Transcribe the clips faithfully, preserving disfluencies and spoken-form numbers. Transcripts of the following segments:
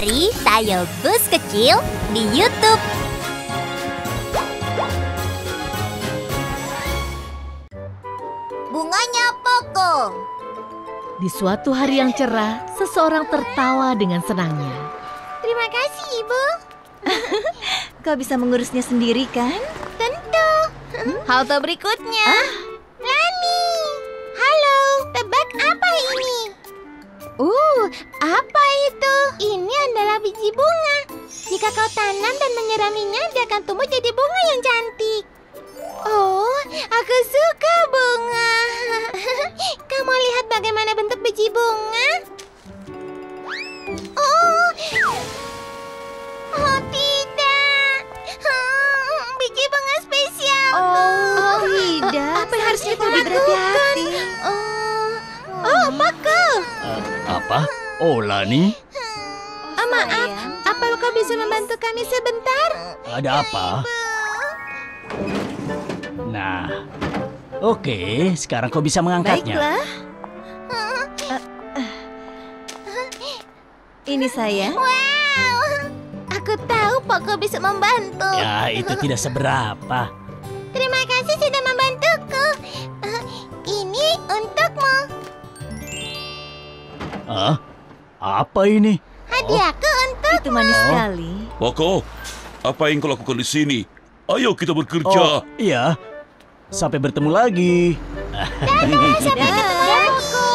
dari Tayo Bus Kecil di YouTube. Bunganya Poko. Di suatu hari yang cerah, seseorang tertawa dengan senangnya. Terima kasih, Ibu. Kau bisa mengurusnya sendiri, kan? Tentu. Hmm? Halte berikutnya. Ah? Lani. Halo, tebak apa ini? Uh, apa itu? Ini adalah biji bunga. Jika kau tanam dan menyiraminya, dia akan tumbuh jadi bunga yang cantik. Oh, aku suka bunga. Kamu lihat bagaimana bentuk biji bunga? Oh, oh tidak. Hmm, biji bunga spesial. Oh, oh tidak. Apa yang harus kita lakukan? Oh, oh Pako. Uh, apa? Oh, Lani. Oh, maaf, apa kau bisa membantu kami sebentar? Ada apa? Nah, oke, sekarang kau bisa mengangkatnya. Baiklah. Uh, uh. Ini saya. Wow, aku tahu Pako bisa membantu. Ya, itu tidak seberapa. Terima kasih sudah membantuku. Uh, ini untukmu. Hah? Apa ini? Hadiahku oh. untukmu. Itu manis sekali. Poko, apa yang kau lakukan di sini? Ayo kita bekerja. Oh, iya. Sampai bertemu lagi. Dadah, sampai ketemu lagi.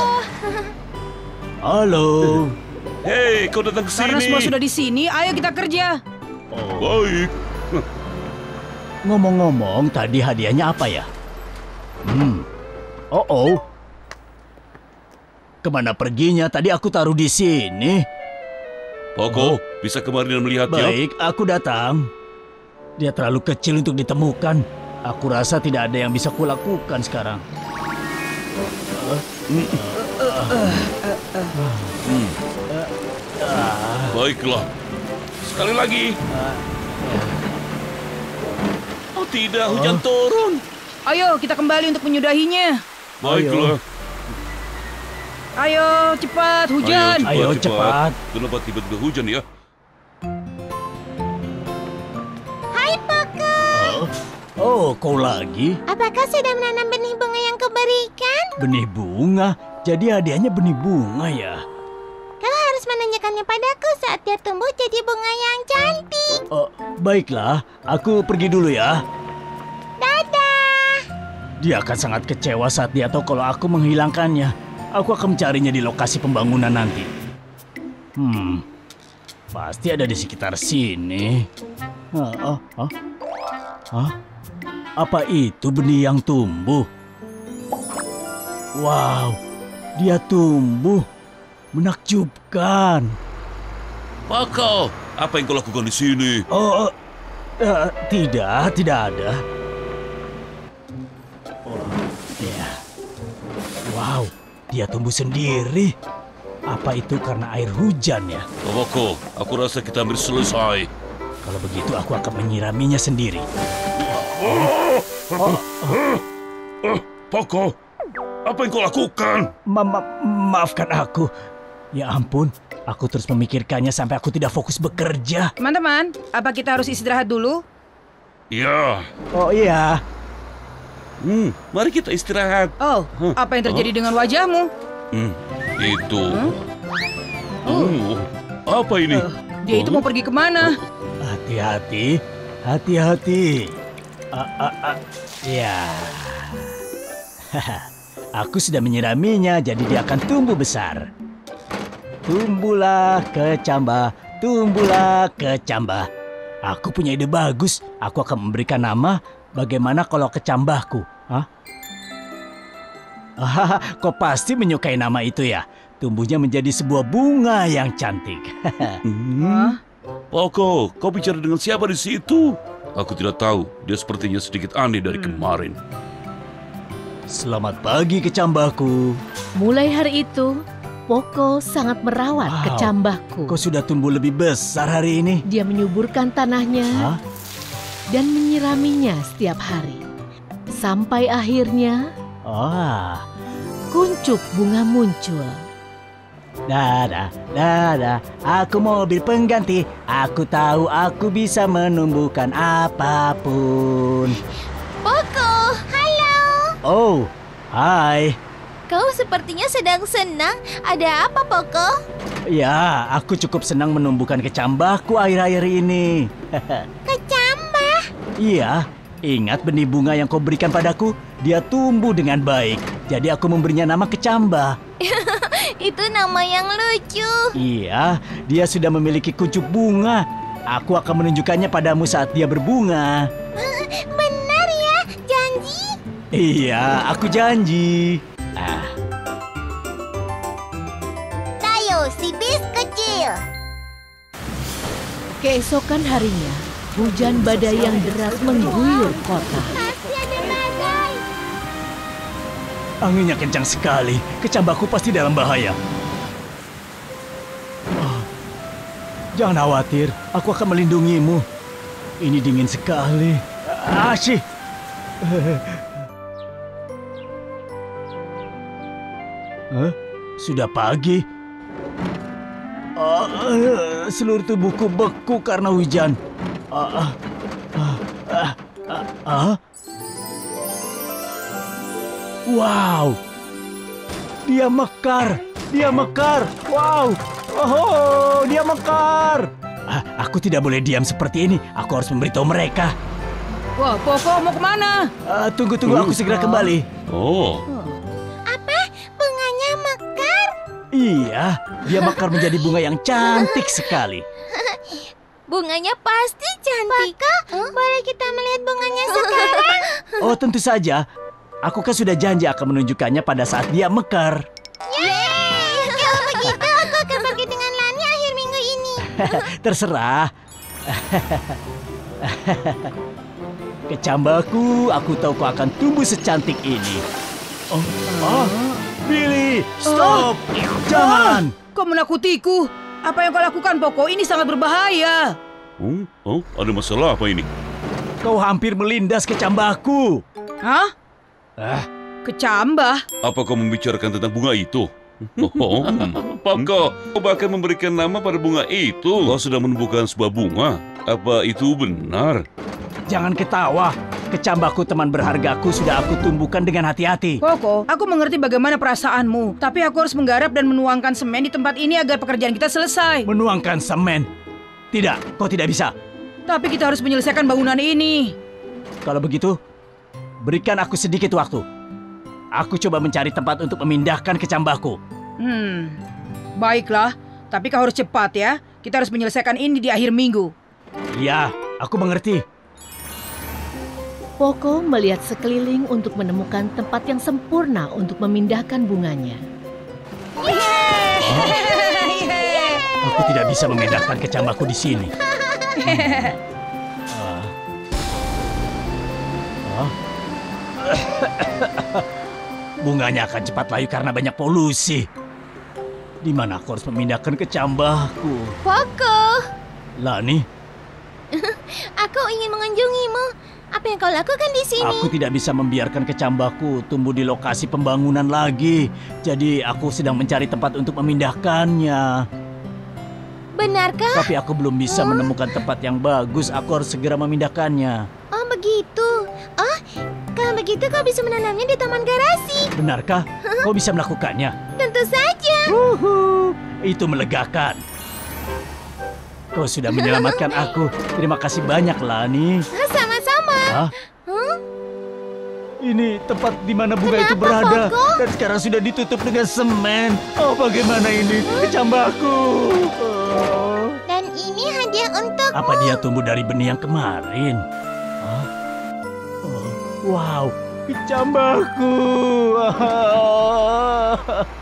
Halo. Hei, kau datang ke sini. Karena semua sudah di sini, ayo kita kerja. Oh. Baik. Ngomong-ngomong, tadi hadiahnya apa ya? Hmm. Oh oh. Kemana perginya? Tadi aku taruh di sini. Poko, oh. bisa kemari dan melihatnya. Baik, aku datang. Dia terlalu kecil untuk ditemukan. Aku rasa tidak ada yang bisa kulakukan sekarang. Baiklah. Sekali lagi. Oh tidak, hujan turun. Ayo kita kembali untuk menyudahinya. Baiklah. Ayo cepat hujan. Ayo cepat. Kenapa tiba-tiba hujan ya? Oh, kau lagi? Apakah sudah menanam benih bunga yang kau berikan? Benih bunga? Jadi hadiahnya benih bunga ya? Kau harus menunjukkannya padaku saat dia tumbuh jadi bunga yang cantik. Oh, baiklah. Aku pergi dulu ya. Dadah. Dia akan sangat kecewa saat dia tahu kalau aku menghilangkannya. Aku akan mencarinya di lokasi pembangunan nanti. Hmm, pasti ada di sekitar sini. Oh, oh, oh. Hah? Apa itu benih yang tumbuh? Wow, dia tumbuh. Menakjubkan. Pako, apa yang kau lakukan di sini? Oh, uh, tidak, tidak ada. Oh, ya. Wow, dia tumbuh sendiri. Apa itu karena air hujan ya? Pako, aku rasa kita hampir selesai. Kalau begitu aku akan menyiraminya sendiri. Oh, oh, oh. Oh, Poko, apa yang kau lakukan? Ma ma maafkan aku. Ya ampun, aku terus memikirkannya sampai aku tidak fokus bekerja. Teman-teman, apa kita harus istirahat dulu? Iya. Oh iya. Hmm, mari kita istirahat. Oh, huh. apa yang terjadi huh? dengan wajahmu? Hmm, itu. Huh? Oh. Oh, apa ini? Uh, dia oh. itu mau pergi kemana? Hati-hati, hati-hati. Uh, uh, uh. Ya, aku sudah menyiraminya, jadi dia akan tumbuh besar. Tumbuhlah kecambah, tumbuhlah kecambah. Aku punya ide bagus. Aku akan memberikan nama. Bagaimana kalau kecambahku? Hah? Kau pasti menyukai nama itu ya. Tumbuhnya menjadi sebuah bunga yang cantik. hmm? Poko, kau bicara dengan siapa di situ? Aku tidak tahu, dia sepertinya sedikit aneh dari kemarin. Selamat pagi, kecambahku. Mulai hari itu, Poko sangat merawat wow, kecambahku. Kau sudah tumbuh lebih besar hari ini. Dia menyuburkan tanahnya Hah? dan menyiraminya setiap hari. Sampai akhirnya, ah. kuncup bunga muncul. Dada, dada, aku mobil pengganti. Aku tahu aku bisa menumbuhkan apapun. Poko, halo. Oh, hai. Kau sepertinya sedang senang. Ada apa, Poko? Ya, aku cukup senang menumbuhkan kecambahku akhir-akhir ini. Kecambah? Iya. Ingat benih bunga yang kau berikan padaku? Dia tumbuh dengan baik. Jadi aku memberinya nama kecambah. Itu nama yang lucu. Iya, dia sudah memiliki kuncup bunga. Aku akan menunjukkannya padamu saat dia berbunga. Benar ya? Janji? Iya, aku janji. Ah. Tayo, si bis kecil. Keesokan harinya, hujan badai yang deras mengguyur kota. Anginnya kencang sekali. Kecambahku pasti dalam bahaya. Oh, jangan khawatir, aku akan melindungimu. Ini dingin sekali. Asyik. Huh? Sudah pagi. Uh, seluruh tubuhku beku karena hujan. Ah, ah, ah, ah, ah. Wow, dia mekar, dia mekar. Wow, oh, dia mekar. Ah, aku tidak boleh diam seperti ini. Aku harus memberitahu mereka. Wah, Poko mau kemana? Ah, tunggu, tunggu, aku segera kembali. Oh. Apa? Bunganya mekar? Iya, dia mekar menjadi bunga yang cantik sekali. Bunganya pasti cantik. Pako, boleh kita melihat bunganya sekarang? Oh, tentu saja. Aku kan sudah janji akan menunjukkannya pada saat dia mekar. Yeay! Kalau begitu aku akan pergi dengan Lani akhir minggu ini. Terserah. Kecambahku, aku tahu kau akan tumbuh secantik ini. Oh, oh. Billy, stop! Oh. Jangan! Oh, kau menakutiku. Apa yang kau lakukan, Poko? Ini sangat berbahaya. Oh, oh, ada masalah apa ini? Kau hampir melindas kecambahku. Hah? Ah. Kecambah? Apa kau membicarakan tentang bunga itu? Oh, Poko, kau bahkan memberikan nama pada bunga itu. Kau sudah menumbuhkan sebuah bunga. Apa itu benar? Jangan ketawa. Kecambahku, teman berhargaku, sudah aku tumbuhkan dengan hati-hati. Poko, aku mengerti bagaimana perasaanmu. Tapi aku harus menggarap dan menuangkan semen di tempat ini agar pekerjaan kita selesai. Menuangkan semen? Tidak, kau tidak bisa. Tapi kita harus menyelesaikan bangunan ini. Kalau begitu, berikan aku sedikit waktu. Aku coba mencari tempat untuk memindahkan kecambahku. Hmm, baiklah. Tapi kau harus cepat ya. Kita harus menyelesaikan ini di akhir minggu. Iya, aku mengerti. Poko melihat sekeliling untuk menemukan tempat yang sempurna untuk memindahkan bunganya. Yeay! Oh. Yeay! Aku tidak bisa memindahkan kecambahku di sini. uh. Uh. Bunganya akan cepat layu karena banyak polusi. Di mana aku harus memindahkan kecambahku? Poko! Lani? Aku ingin mengunjungimu. Apa yang kau lakukan di sini? Aku tidak bisa membiarkan kecambahku tumbuh di lokasi pembangunan lagi. Jadi aku sedang mencari tempat untuk memindahkannya. Benarkah? Tapi aku belum bisa hmm. menemukan tempat yang bagus. Aku harus segera memindahkannya. Oh begitu. Oh, kalau begitu kau bisa menanamnya di taman garasi. Benarkah? Kau bisa melakukannya? Tentu saja. Uhuh. Itu melegakan. Kau sudah menyelamatkan aku. Terima kasih banyak, Lani. Hah? Huh? Ini tempat di mana bunga Kenapa, itu berada Poko? Dan sekarang sudah ditutup dengan semen. Oh, bagaimana ini? Kecambahku. Oh. Dan ini hadiah untukmu. Apa dia tumbuh dari benih yang kemarin? Huh? Oh. Wow, kecambahku.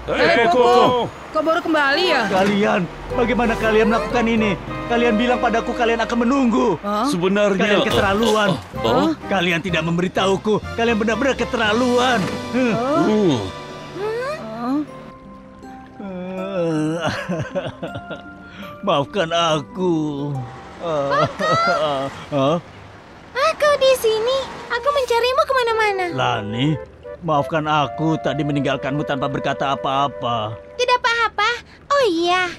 Hei, Poko. Kau baru kembali ya? Kalian, bagaimana kalian melakukan ini? Kalian bilang padaku kalian akan menunggu. Huh? Sebenarnya kalian keterlaluan. Uh, uh, uh, uh. Kalian tidak memberitahuku. Kalian benar-benar keterlaluan. Uh. Uh. Uh. Uh. Maafkan aku. Huh? Aku di sini. Aku mencarimu kemana-mana. Lani, maafkan aku tadi meninggalkanmu tanpa berkata apa-apa. Tidak apa-apa. Oh iya.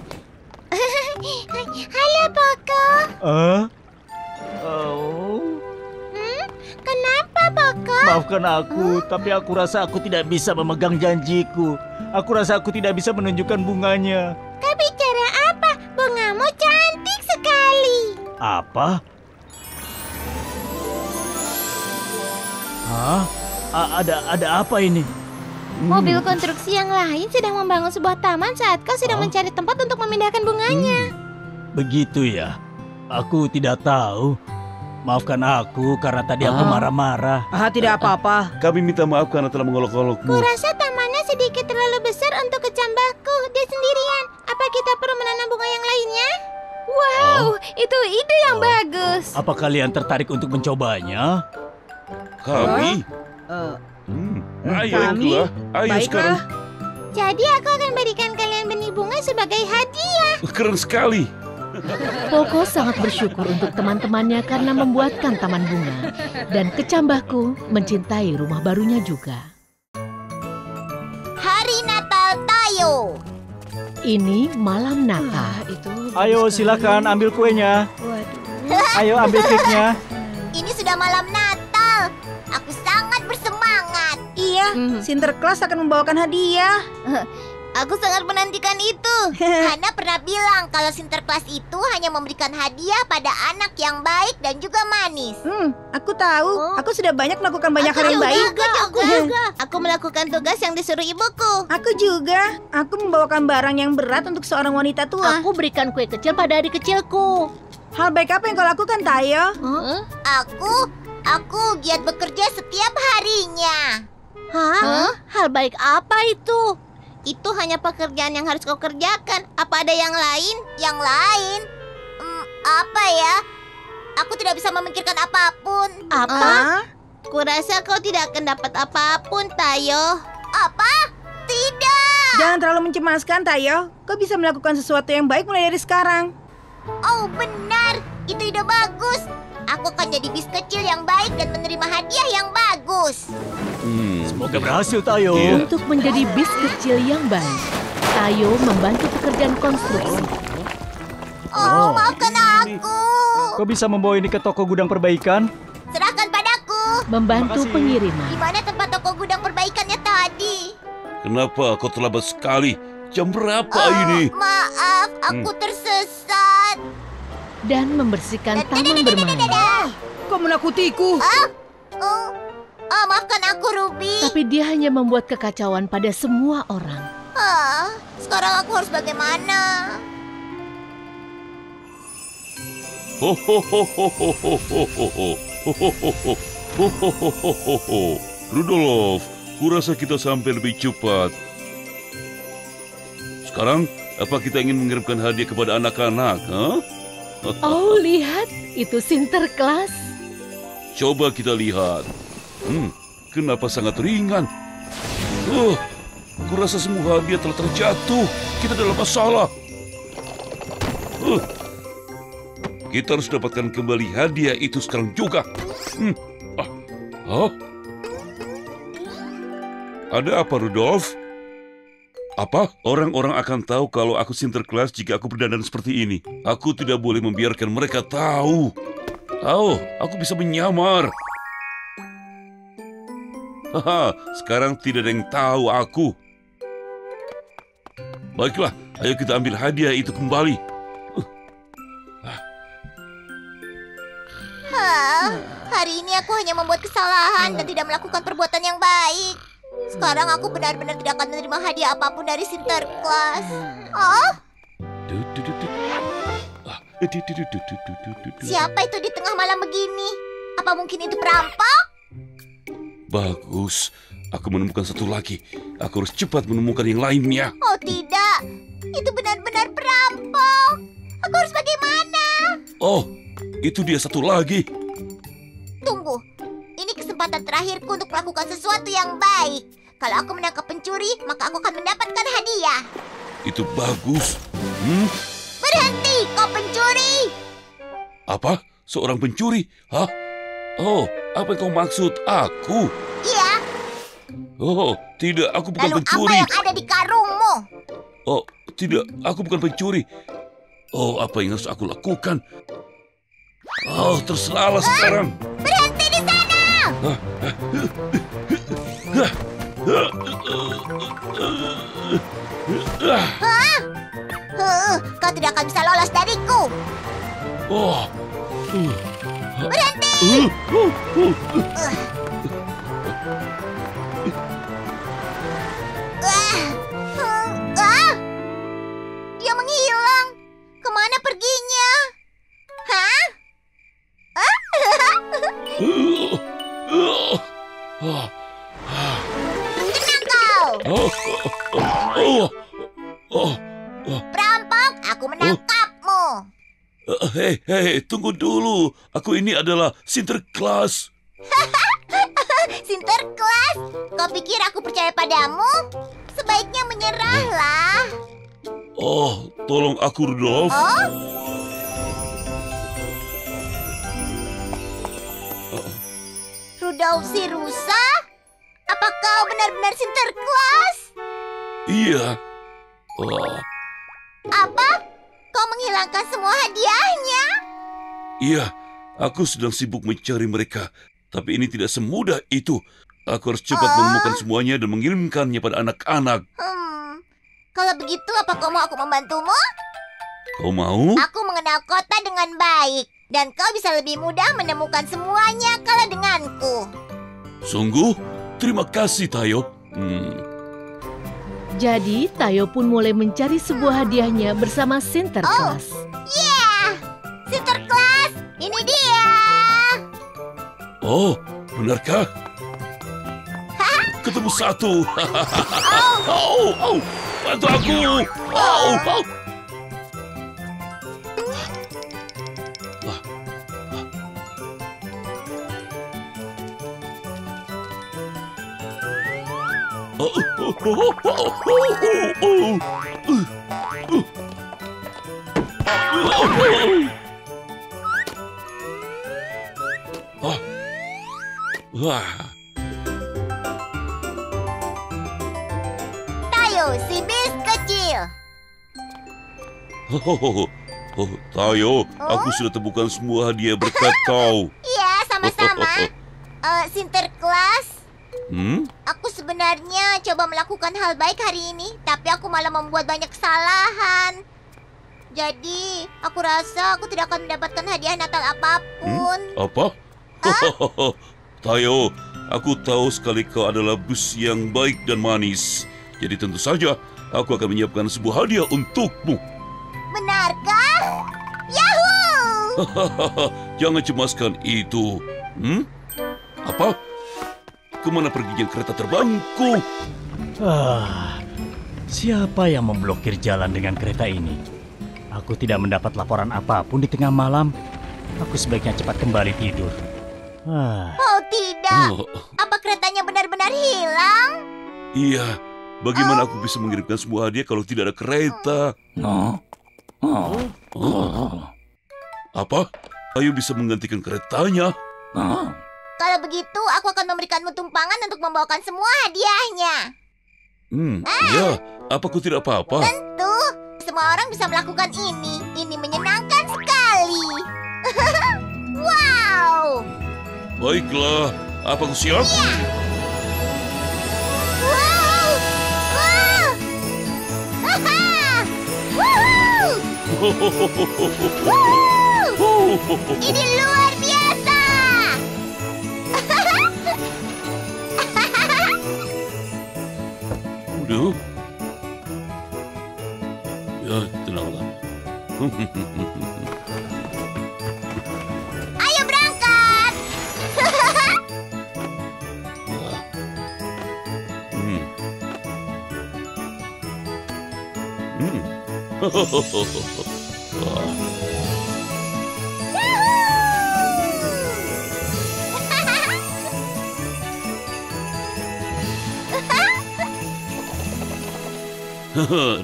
Halo, Pako. Uh? Oh. Hmm? Kenapa, Pako? Maafkan aku, huh? Tapi aku rasa aku tidak bisa memegang janjiku. Aku rasa aku tidak bisa menunjukkan bunganya. Kau bicara apa? Bungamu cantik sekali. Apa? Hah? A ada ada apa ini? Mobil konstruksi yang lain sedang membangun sebuah taman saat kau sedang ah? mencari tempat untuk memindahkan bunganya. Hmm, begitu ya? Aku tidak tahu. Maafkan aku karena tadi ah. aku marah-marah. Ah, tidak apa-apa. Kami minta maaf karena telah mengolok-olokmu. Kurasa tamannya sedikit terlalu besar untuk kecambahku. Dia sendirian. Apa kita perlu menanam bunga yang lainnya? Wow, ah. itu ide yang ah. bagus. Apa kalian tertarik untuk mencobanya? Kami? Uh, hmm. Ayo, kami? Iklah. Ayo Baiklah. sekarang. Jadi aku akan berikan kalian benih bunga sebagai hadiah. Keren sekali. Poko sangat bersyukur untuk teman-temannya karena membuatkan taman bunga. Dan kecambahku mencintai rumah barunya juga. Hari Natal Tayo. Ini malam Natal. Ah, Ayo silakan ambil kuenya. Waduh. Ayo ambil cake-nya. Ini sudah malam Natal. Aku sangat bersemangat. Iya, mm-hmm. Sinterklas akan membawakan hadiah. Aku sangat menantikan itu. Hana pernah bilang kalau Sinterklas itu hanya memberikan hadiah pada anak yang baik dan juga manis. Hmm, aku tahu. Oh. Aku sudah banyak melakukan banyak hal yang baik. Juga, aku juga. Aku melakukan tugas yang disuruh ibuku. Aku juga. Aku membawakan barang yang berat untuk seorang wanita tua. Aku berikan kue kecil pada adik kecilku. Hal baik apa yang kau lakukan, Tayo? Huh? Aku... Aku giat bekerja setiap harinya. Hah? Huh? Hal baik apa itu? Itu hanya pekerjaan yang harus kau kerjakan. Apa ada yang lain? Yang lain? Hmm, apa ya? Aku tidak bisa memikirkan apapun. Apa? Uh? Kurasa kau tidak akan dapat apapun, Tayo. Apa? Tidak! Jangan terlalu mencemaskan, Tayo. Kau bisa melakukan sesuatu yang baik mulai dari sekarang. Oh, benar. Itu ide bagus. Aku akan jadi bis kecil yang baik dan menerima hadiah yang bagus. Hmm, semoga berhasil, Tayo. Untuk menjadi bis kecil yang baik, Tayo membantu pekerjaan konstruksi. Oh, oh maafkan aku. Kau bisa membawa ini ke toko gudang perbaikan? Serahkan padaku. Membantu pengiriman. Di mana tempat toko gudang perbaikannya tadi? Kenapa kau terlambat sekali? Jam berapa oh, ini? Maaf, aku hmm. tersesat. Dan membersihkan taman bermain. Kau menakutiku. Oh, oh, oh, maafkan aku, Ruby. Tapi dia hanya membuat kekacauan pada semua orang. Oh, sekarang aku harus bagaimana? Rudolf, kurasa kita sampai lebih cepat. Sekarang, apa kita ingin mengirimkan hadiah kepada anak-anak? Huh? Oh, lihat. Itu Sinterklas. Coba kita lihat. Hmm, kenapa sangat ringan? Uh, kurasa semua hadiah telah terjatuh. Kita dalam masalah. Uh, kita harus dapatkan kembali hadiah itu sekarang juga. Hmm. Ah. Huh? Ada apa, Rudolf? Apa? Orang-orang akan tahu kalau aku Sinterklas jika aku berdandan seperti ini. Aku tidak boleh membiarkan mereka tahu. Oh, aku bisa menyamar. Haha, sekarang tidak ada yang tahu aku. Baiklah, ayo kita ambil hadiah itu kembali. Hah, hari ini aku hanya membuat kesalahan dan tidak melakukan perbuatan yang baik. Sekarang aku benar-benar tidak akan menerima hadiah apapun dari Sinterklas. Oh? Siapa itu di tengah malam begini? Apa mungkin itu perampok? Bagus. Aku menemukan satu lagi. Aku harus cepat menemukan yang lainnya. Oh tidak. Itu benar-benar perampok. Aku harus bagaimana? Oh, itu dia satu lagi. Tunggu. Ini kesempatan terakhirku untuk melakukan sesuatu yang baik. Kalau aku menangkap pencuri, maka aku akan mendapatkan hadiah. Itu bagus. Hmm? Berhenti, kau pencuri! Apa? Seorang pencuri? Hah? Oh, apa yang kau maksud? Aku? Iya. Oh, tidak. Aku bukan Lalu pencuri. Lalu apa yang ada di karungmu? Oh, tidak, aku bukan pencuri. Oh, apa yang harus aku lakukan? Oh, terserahlah oh, sekarang. Berhenti di sana! Hah? Huh, kau tidak akan bisa lolos dariku. Oh. Berhenti! Uh, uh, uh, uh. Uh. Hei, hei, tunggu dulu. Aku ini adalah Sinterklas. Sinterklas? Kau pikir aku percaya padamu? Sebaiknya menyerahlah. Oh, tolong aku, Rudolf. Oh? Rudolf si rusa? Apa kau benar-benar Sinterklas? Iya. Oh. Apa? Kau menghilangkan semua hadiahnya? Iya, aku sedang sibuk mencari mereka. Tapi ini tidak semudah itu. Aku harus cepat oh. menemukan semuanya dan mengirimkannya pada anak-anak. Hmm, kalau begitu apa kau mau aku membantumu? Kau mau? Aku mengenal kota dengan baik. Dan kau bisa lebih mudah menemukan semuanya kalau denganku. Sungguh? Terima kasih, Tayo. Hmm. Jadi, Tayo pun mulai mencari sebuah hadiahnya bersama Sinterklas. Oh, yeah! Sinterklas, ini dia! Oh, benarkah? Hah? Ketemu satu! Oh, oh, bantu aku! Oh, oh! Oh, oh, oh, oh, oh, oh, oh. Wah. Tayo, si bis kecil. Oh, oh, oh, Tayo, aku sudah temukan semua hadiah berkat kau. Iya, sama-sama. Eh, Sinterklas. Hmm? Aku sebenarnya coba melakukan hal baik hari ini, tapi aku malah membuat banyak kesalahan. Jadi, aku rasa aku tidak akan mendapatkan hadiah Natal apapun. Hmm? Apa? Ah? Tayo, aku tahu sekali kau adalah bus yang baik dan manis. Jadi tentu saja, aku akan menyiapkan sebuah hadiah untukmu. Benarkah? Yahoo! Jangan cemaskan itu. Hmm? Apa? Kemana perginya kereta terbangku? Ah, siapa yang memblokir jalan dengan kereta ini? Aku tidak mendapat laporan apapun di tengah malam. Aku sebaiknya cepat kembali tidur. Ah. Oh tidak, oh. Apa keretanya benar-benar hilang? Iya, bagaimana oh. aku bisa mengirimkan semua hadiah kalau tidak ada kereta? No. Oh. Oh. Apa? Ayo bisa menggantikan keretanya. Oh. Kalau begitu, aku akan memberikanmu tumpangan untuk membawakan semua hadiahnya. Hmm, ah. ya. Apa aku tidak apa-apa? Tentu. Semua orang bisa melakukan ini. Ini menyenangkan sekali. Wow. Baiklah. Apa aku siap? Iya. Wow. Wow. Haha. Woohoo. Woohoo. Ini luar biasa. Aduh. Ya, tenanglah. Ayo berangkat. Wah. Hmm. Hmm. Wah.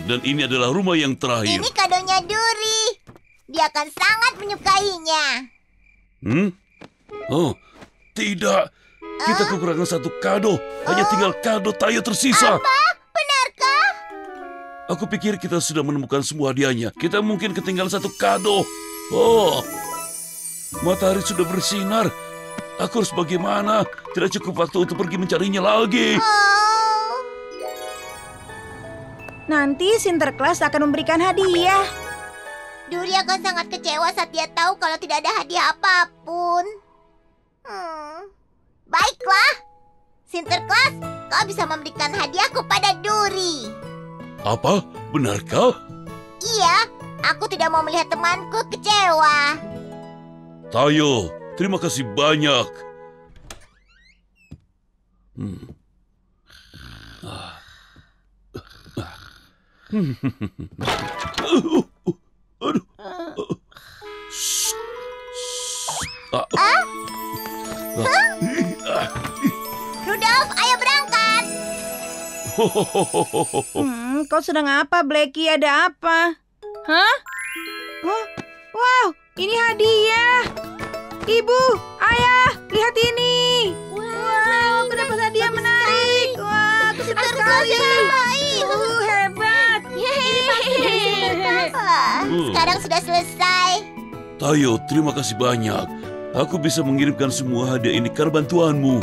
Dan ini adalah rumah yang terakhir. Ini kadonya Duri. Dia akan sangat menyukainya. Hmm? Oh, tidak. Kita uh? kekurangan satu kado. Hanya uh? tinggal kado Tayo tersisa. Apa? Benarkah? Aku pikir kita sudah menemukan semua hadiahnya. Kita mungkin ketinggalan satu kado. Oh, matahari sudah bersinar. Aku harus bagaimana? Tidak cukup waktu untuk pergi mencarinya lagi. Oh. Nanti Sinterklas akan memberikan hadiah. Duri akan sangat kecewa saat dia tahu kalau tidak ada hadiah apapun. Hmm. Baiklah, Sinterklas, kau bisa memberikan hadiahku pada Duri. Apa? Benarkah? Iya, aku tidak mau melihat temanku kecewa. Tayo. Terima kasih banyak. Hmm. Aduh. Aduh. Ah. Ah. Rudolf, ayo berangkat. Hmm, kau sedang apa, Blackie? Ada apa? Hah? Oh, wow, ini hadiah. Ibu, ayah, lihat ini. Wow, wow kenapa dia menarik? Wah, wow, aku senang sekali. Uh, hebat. Yeay. Ini pasti dari Sinterklas. uh. Sekarang sudah selesai. Tayo, terima kasih banyak. Aku bisa mengirimkan semua hadiah ini karena bantuanmu.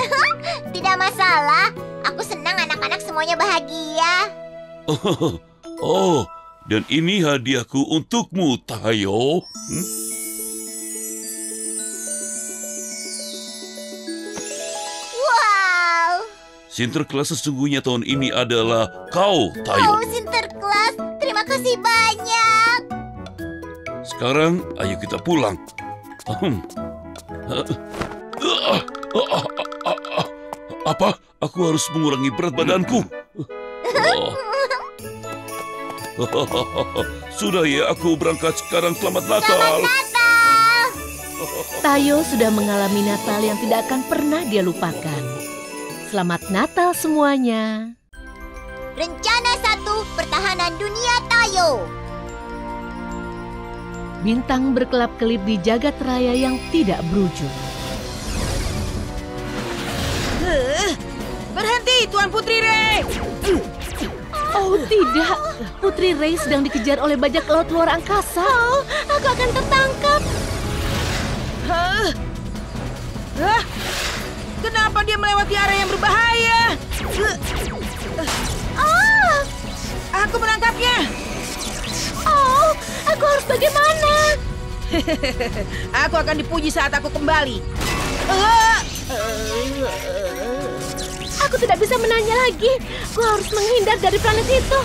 Tidak masalah. Aku senang anak-anak semuanya bahagia. Oh, oh, dan ini hadiahku untukmu, Tayo. Hmm? Sinterklas sesungguhnya tahun ini adalah kau, Tayo. Oh, Sinterklas, terima kasih banyak. Sekarang, ayo kita pulang. Apa? Aku harus mengurangi berat badanku. Sudah ya, aku berangkat sekarang. Selamat Natal. Selamat Natal. Tayo sudah mengalami Natal yang tidak akan pernah dia lupakan. Selamat Natal semuanya. Rencana satu, pertahanan dunia Tayo. Bintang berkelap-kelip di jagat raya yang tidak berujung. Uh, berhenti, Tuan Putri Rey. Oh tidak, Putri Rey sedang dikejar oleh bajak laut luar angkasa. Oh, aku akan tertangkap. Hah? Uh, uh. Kenapa dia melewati area yang berbahaya? Oh, aku menangkapnya. Oh, aku harus bagaimana? Aku akan dipuji saat aku kembali. Aku tidak bisa menanya lagi. Aku harus menghindar dari planet itu.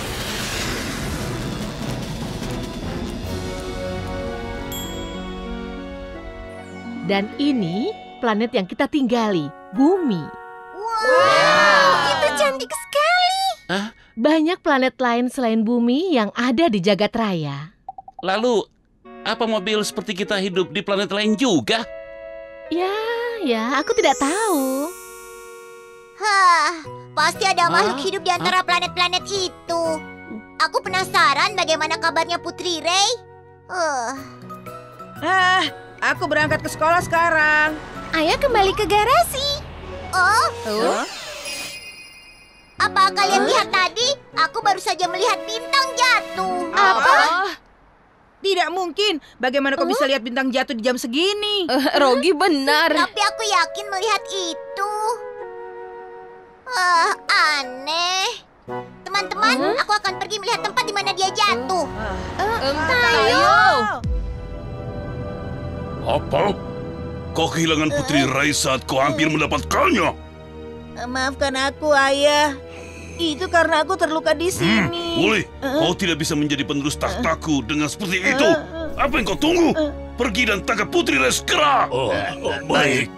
Dan ini planet yang kita tinggali. Bumi. Wow, wow, itu cantik sekali. Huh? Banyak planet lain selain bumi yang ada di jagat raya. Lalu, apa mobil seperti kita hidup di planet lain juga? Ya, ya, aku tidak tahu. Hah, pasti ada ah, makhluk hidup di antara planet-planet ah. itu. Aku penasaran bagaimana kabarnya Putri Rey. Uh. Ah, aku berangkat ke sekolah sekarang. Ayah kembali ke garasi. Oh, oh. Apa kalian oh. lihat tadi? Aku baru saja melihat bintang jatuh. Apa? Oh. Tidak mungkin. Bagaimana kau oh. bisa lihat bintang jatuh di jam segini? Uh, Rogi benar. Tapi aku yakin melihat itu. Uh, aneh. Teman-teman, uh. aku akan pergi melihat tempat di mana dia jatuh. Uh. Uh. Um, Tayo. Apa? Kau kehilangan Putri Rey saat kau hampir mendapatkannya. Maafkan aku, Ayah. Itu karena aku terluka di sini. Wuli, hmm, kau tidak bisa menjadi penerus tahtaku dengan seperti itu. Apa yang kau tunggu? Pergi dan tangkap Putri Rey segera. Oh, oh, baik.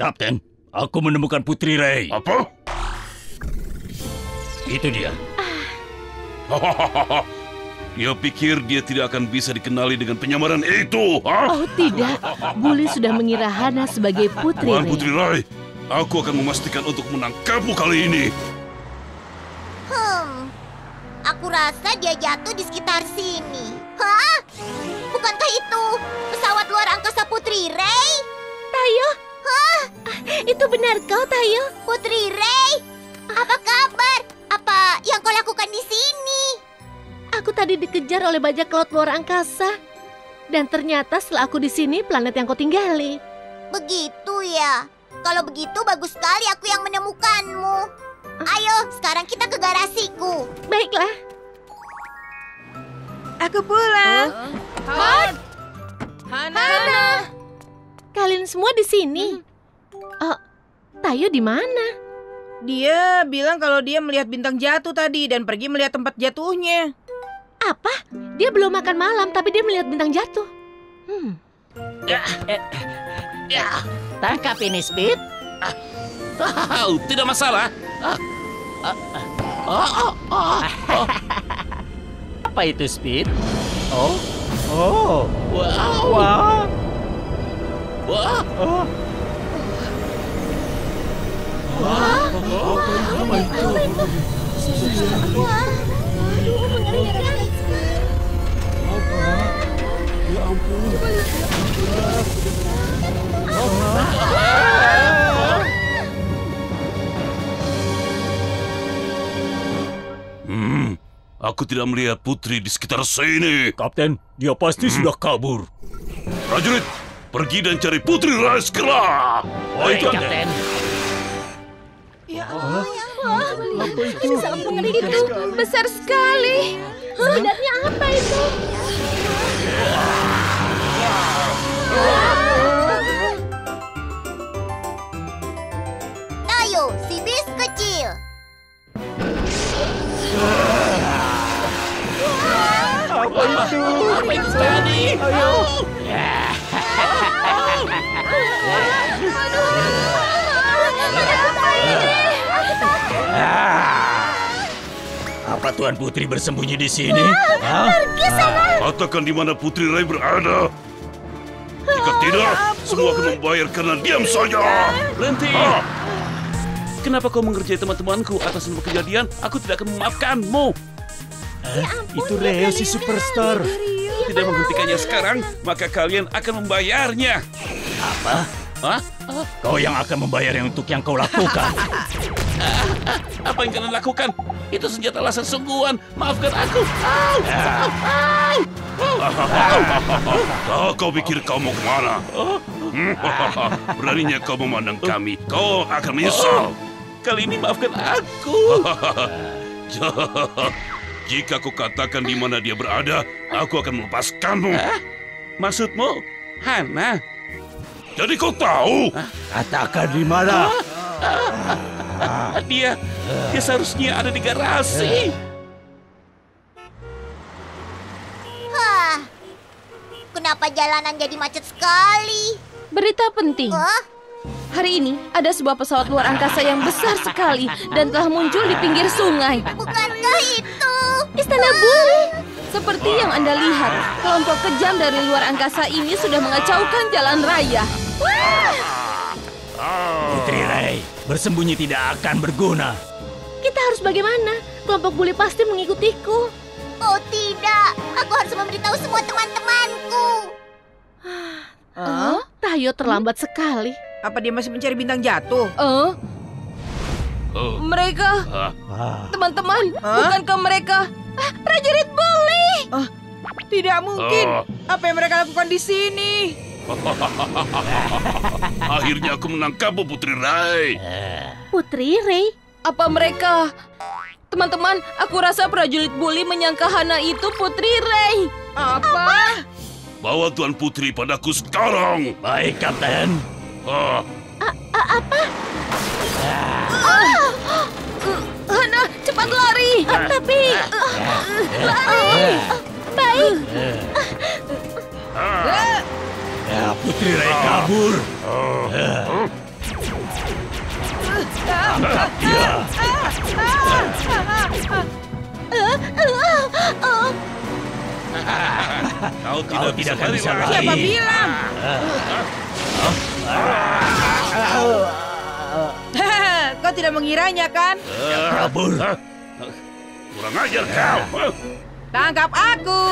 Kapten, aku menemukan Putri Rey. Apa? Itu dia. Hahaha. Dia pikir dia tidak akan bisa dikenali dengan penyamaran itu, ha? Oh tidak, Guli sudah mengira Hana sebagai Putri Rey. Bukan Putri Rey, aku akan memastikan untuk menangkapmu kali ini. Hmm, aku rasa dia jatuh di sekitar sini. Hah? Bukankah itu pesawat luar angkasa Putri Rey? Tayo? Hah? Itu benar kau, Tayo? Putri Rey? Apa kabar? Apa yang kau lakukan di sini? Aku tadi dikejar oleh bajak laut luar angkasa. Dan ternyata setelah aku di sini, planet yang kau tinggali. Begitu ya. Kalau begitu bagus sekali aku yang menemukanmu. uh. Ayo, sekarang kita ke garasiku. Baiklah. Aku pulang. uh. Hot Hana. Hana. Kalian semua di sini. hmm. Oh, Tayo di mana? Dia bilang kalau dia melihat bintang jatuh tadi dan pergi melihat tempat jatuhnya. Apa? Dia belum makan malam tapi dia melihat bintang jatuh. Hmm. Ya, ya, ya. Tangkap ini, Speed. Oh, tidak masalah. Oh, oh, oh, oh. Apa itu, Speed? Oh, oh, wow, wow, wow. Oh. Wah, oh, apa itu? Wah, aduh, mengerikan. Apa? Ya ampun. Hmm, aku tidak melihat Putri di sekitar sini. Kapten, dia pasti hmm. sudah kabur. Prajurit, pergi dan cari Putri Rey segera. Baik, Kapten. Ya Allah, wah, ini sangat mengerikan. Itu besar sekali. Sebenarnya apa itu? Tayo, si bis kecil. Apa itu? Apa itu tadi? Ayo. Apa Tuan Putri bersembunyi di sini? Wah, pergi sana. Katakan di mana Putri Rey berada. Jika tidak, oh, semua akan membayar karena diam saja. Berhenti. Ah. Kenapa kau mengerjai teman-temanku? Atas semua kejadian, aku tidak akan memaafkanmu. Ya ampun, itu Rey si superstar. Tidak, tidak menghentikannya sekarang, maka kalian akan membayarnya. Apa? Hah? Kau yang akan membayar yang untuk yang kau lakukan. Apa yang kalian lakukan? Itu senjata laser sungguhan. Maafkan aku. Au, au, au. Kau, kau pikir kau mau kemana? Beraninya kau memandang kami. Kau akan menyesal. Kali ini maafkan aku. Jika aku katakan di mana dia berada, aku akan melepaskanmu. Maksudmu, Hana? Jadi kau tahu? Katakan di mana? Dia, dia seharusnya ada di garasi. Hah, kenapa jalanan jadi macet sekali? Berita penting. Oh? Hari ini ada sebuah pesawat luar angkasa yang besar sekali dan telah muncul di pinggir sungai. Bukankah itu Istana Buli? Seperti yang Anda lihat, kelompok kejam dari luar angkasa ini sudah mengacaukan jalan raya. Putri Rey, bersembunyi tidak akan berguna. Kita harus bagaimana? Kelompok Guli pasti mengikutiku. Oh tidak, aku harus memberitahu semua teman-temanku. Oh, Tayo terlambat hmm? sekali. Apa dia masih mencari bintang jatuh? Oh, oh. Mereka, teman-teman, huh? bukankah mereka ah, prajurit Guli? Oh, tidak mungkin. Oh. Apa yang mereka lakukan di sini? Akhirnya aku menangkapmu, Putri Rey. Putri Rey? Apa mereka? Teman-teman, aku rasa prajurit Guli menyangka Hana itu Putri Rey. Apa? Apa? Bawa Tuan Putri padaku sekarang. Baik, Kapten. Ah. Apa? Ah. Hana, cepat lari. Ah, tapi... Lari. Baik. Ah. Ya, Putri Rey kabur. Tangkap dia. Kau tidak bisa lari. Siapa bilang? Kau tidak mengiranya kan? Kabur. Kurang ajar kau. Tangkap aku.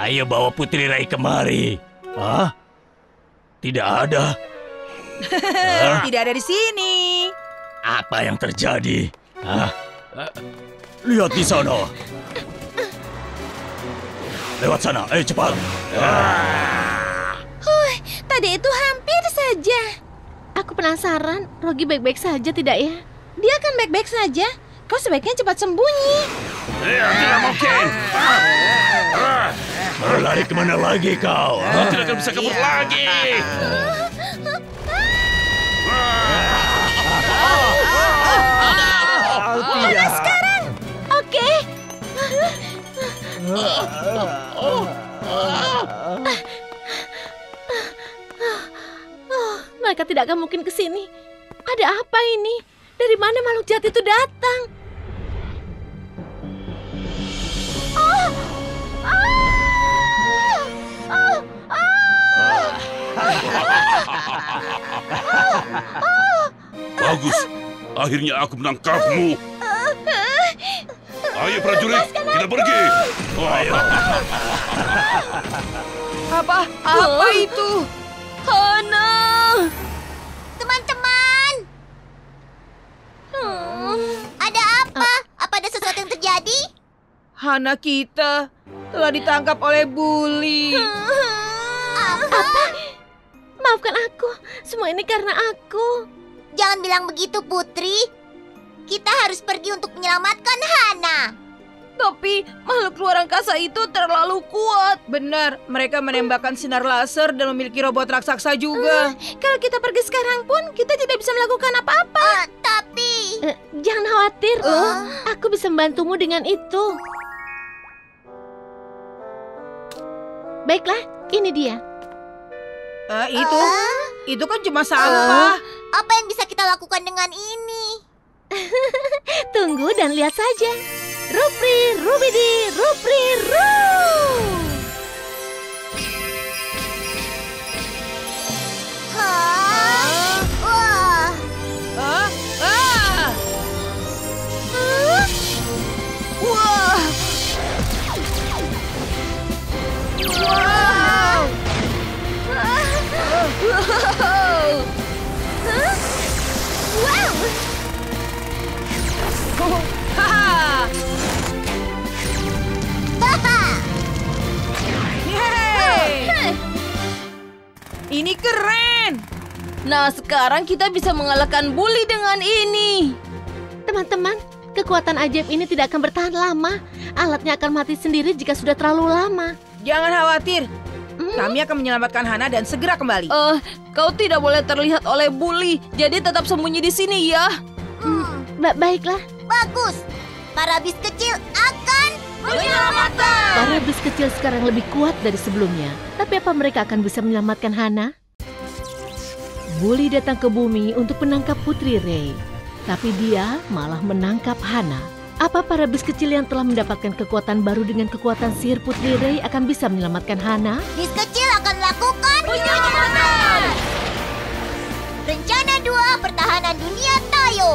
Ayo bawa Putri Rey kemari. Hah? Tidak ada. Hah? Tidak ada di sini. Apa yang terjadi? Hah? Lihat di sana. Lewat sana, ayo cepat. Huh, tadi itu hampir saja. Aku penasaran, Rogi baik-baik saja tidak ya? Dia akan baik-baik saja. Kau sebaiknya cepat sembunyi. Ya, tidak mungkin. Berlari kemana lagi kau? Kau tidak akan bisa kabur lagi. Mana sekarang? Oke. Mereka tidak akan mungkin ke sini. Ada apa ini? Dari mana makhluk jahat itu datang? Oh! Oh! Oh! Oh! Oh! Bagus. Akhirnya aku menangkapmu. Ayo prajurit, kita pergi. Ayo. Apa? Apa itu? Hana. Teman-teman. Hmm. Ada apa? Apa ada sesuatu yang terjadi? Hana kita telah ditangkap oleh Wuli. Apa? Apa? Maafkan aku. Semua ini karena aku. Jangan bilang begitu, Putri. Kita harus pergi untuk menyelamatkan Hana. Tapi makhluk luar angkasa itu terlalu kuat. Benar, mereka menembakkan sinar laser dan memiliki robot raksasa juga. Uh, kalau kita pergi sekarang pun, kita tidak bisa melakukan apa-apa. Uh, tapi... Uh, jangan khawatir, uh. aku bisa membantumu dengan itu. Baiklah, ini dia. Uh, itu? Uh. Itu kan cuma sampah. Uh. Apa yang bisa kita lakukan dengan ini? Tunggu dan lihat saja. Rupri, Rubidi, Rupri, Ru. Hah? Wah. Hah? Ah. Huh? Wah. Wow. Wow. Huh? Wow. Oh. Haha. Yeay. Ini keren. Nah, sekarang kita bisa mengalahkan Wuli dengan ini. Teman-teman, kekuatan ajaib ini tidak akan bertahan lama. Alatnya akan mati sendiri jika sudah terlalu lama. Jangan khawatir. Mm. Kami akan menyelamatkan Hana dan segera kembali. Eh, uh, kau tidak boleh terlihat oleh Wuli. Jadi tetap sembunyi di sini ya. Mm. Ba baiklah. Bagus. Para bis kecil akan menyelamatkan. Para bis kecil sekarang lebih kuat dari sebelumnya. Tapi apa mereka akan bisa menyelamatkan Hana? Wuli datang ke bumi untuk menangkap Putri Rey. Tapi dia malah menangkap Hana. Apa para bis kecil yang telah mendapatkan kekuatan baru dengan kekuatan sihir Putri Rey akan bisa menyelamatkan Hana? Bis kecil akan lakukan penyelamatan. Rencana dua, pertahanan dunia Tayo.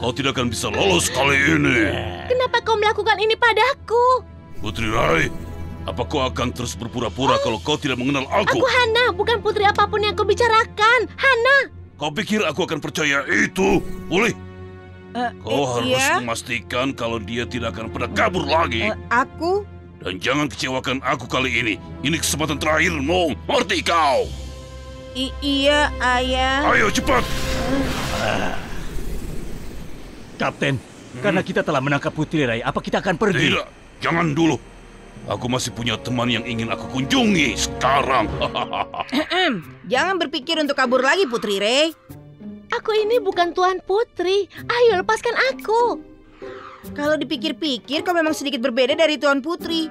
Kau tidak akan bisa lolos kali ini. Kenapa kau melakukan ini padaku? Putri Rey, apa kau akan terus berpura-pura kalau kau tidak mengenal aku? Aku Hana, bukan putri apapun yang kau bicarakan. Hana. Kau pikir aku akan percaya itu? Wuli, uh, kau harus iya? memastikan kalau dia tidak akan pernah kabur lagi. Uh, aku? Dan jangan kecewakan aku kali ini. Ini kesempatan terakhirmu. Ngerti kau? I iya, ayah. Ayo cepat. Uh. Kapten, hmm? karena kita telah menangkap Putri Rey, apa kita akan pergi? Tidak, jangan dulu. Aku masih punya teman yang ingin aku kunjungi sekarang. Jangan berpikir untuk kabur lagi, Putri Rey. Aku ini bukan Tuan Putri. Ayo lepaskan aku. Kalau dipikir-pikir, kau memang sedikit berbeda dari Tuan Putri.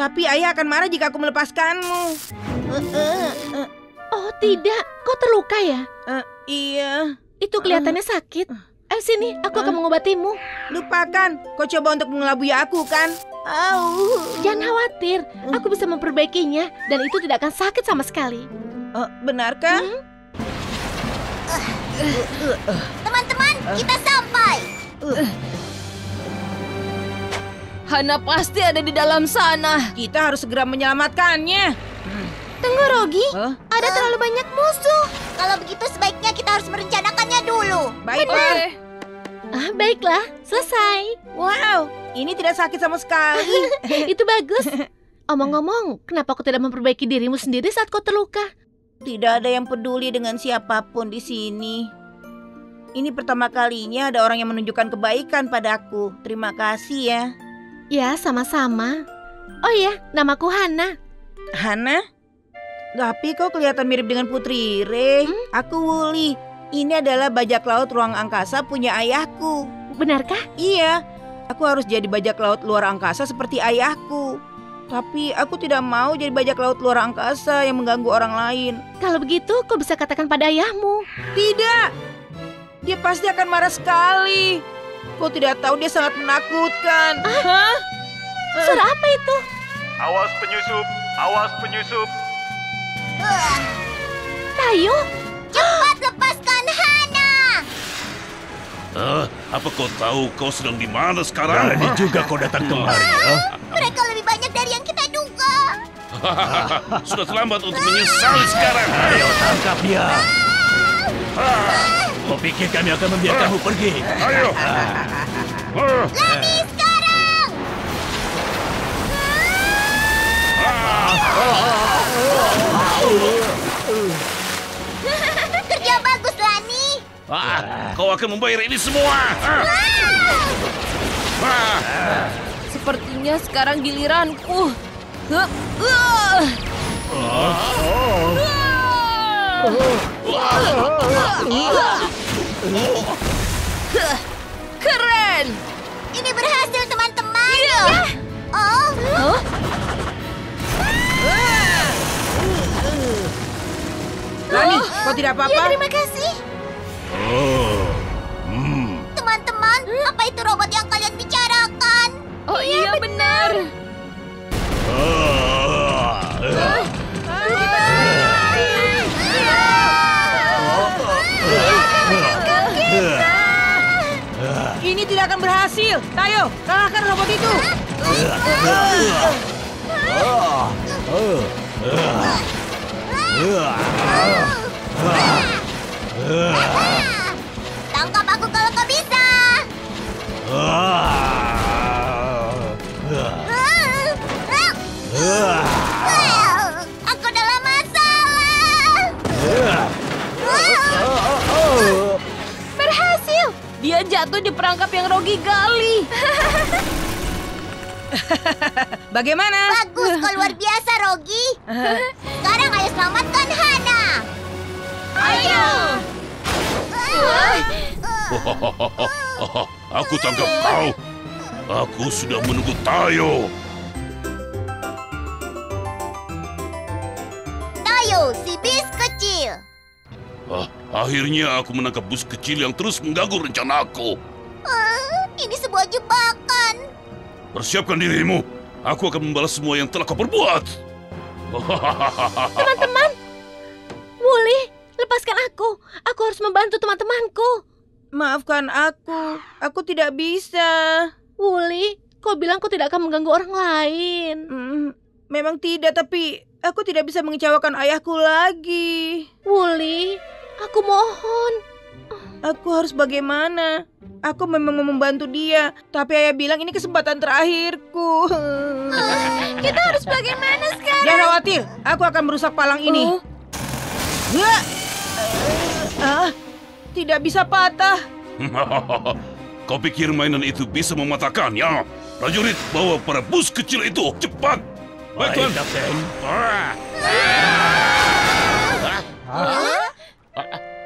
Tapi ayah akan marah jika aku melepaskanmu. Uh, uh, uh. Oh tidak, kau terluka ya? Uh, iya. Itu kelihatannya uh, sakit. Ayo sini, aku uh, akan mengobatimu. Lupakan, kau coba untuk mengelabui aku kan? Oh. Jangan khawatir, aku bisa memperbaikinya dan itu tidak akan sakit sama sekali. Uh, benarkah? Hmm? Uh, Teman-teman, uh, kita sampai. Uh, Hana pasti ada di dalam sana. Kita harus segera menyelamatkannya. Hmm. Tunggu, Rogi. Huh? Ada uh, terlalu banyak musuh. Kalau begitu sebaiknya kita harus merencanakannya dulu. Baik, benar. Okay. Ah, baiklah, selesai. Wow, ini tidak sakit sama sekali. Itu bagus. Omong-omong, kenapa kau tidak memperbaiki dirimu sendiri saat kau terluka? Tidak ada yang peduli dengan siapapun di sini. Ini pertama kalinya ada orang yang menunjukkan kebaikan padaku. Terima kasih ya. Ya, sama-sama. Oh iya, namaku Hana. Hana? Tapi kau kelihatan mirip dengan Putri Rey. Hmm? Aku Wuli. Ini adalah bajak laut ruang angkasa punya ayahku. Benarkah? Iya, aku harus jadi bajak laut luar angkasa seperti ayahku. Tapi aku tidak mau jadi bajak laut luar angkasa yang mengganggu orang lain. Kalau begitu, kau bisa katakan pada ayahmu. Tidak! Dia pasti akan marah sekali. Kau tidak tahu dia sangat menakutkan. Ah? Hah? Suara apa itu? Awas penyusup, awas penyusup. Uh. Tayo, cepat lepaskan Hana. Uh, apa kau tahu kau sedang di mana sekarang? Berani juga kau datang kemari. Uh, mereka lebih banyak dari yang kita duga. Sudah terlambat untuk menyesali sekarang. Ayo tangkap dia. Uh. Uh. Kau pikir kami akan membiarkanmu ah, pergi? Ayo! Ah. Lani sekarang! Ah. Kerja bagus, Lani! Ah, kau akan membayar ini semua! Ah. Ah. Sepertinya sekarang giliranku. Uh. Uh. Oh. Oh. Keren! Ini berhasil, teman-teman! Iya! Oh! Huh? Lani, kau tidak apa-apa? Ya, terima kasih! Teman-teman, oh. hmm. apa itu robot yang kalian bicarakan? Oh iya, ya, benar! benar. Oh. Ini tidak akan berhasil. Tayo, kalahkan robot itu. Tangkap aku kalau kau bisa. Aku dalam masalah. Dia jatuh di perangkap yang Rogi gali. Bagaimana? Bagus, kau luar biasa, Rogi. Sekarang ayo selamatkan Hana. Ayo. Aku tangkap kau. Aku sudah menunggu Tayo. Tayo, si bis kecil. Ah. Akhirnya aku menangkap bus kecil yang terus mengganggu rencanaku. Uh, ini sebuah jebakan. Persiapkan dirimu. Aku akan membalas semua yang telah kau perbuat. Teman-teman, Wuli, lepaskan aku. Aku harus membantu teman-temanku. Maafkan aku. Aku tidak bisa. Wuli, kau bilang kau tidak akan mengganggu orang lain. Mm, memang tidak, tapi aku tidak bisa mengecewakan ayahku lagi. Wuli... Aku mohon. Aku harus bagaimana? Aku memang mau membantu dia, tapi ayah bilang ini kesempatan terakhirku. Uh, kita harus bagaimana sekarang? Jangan khawatir, aku akan merusak palang ini. Uh. Uh. Uh. Tidak bisa patah. Kau pikir mainan itu bisa mematakannya? Prajurit, bawa para bus kecil itu cepat. Baik, Kapten.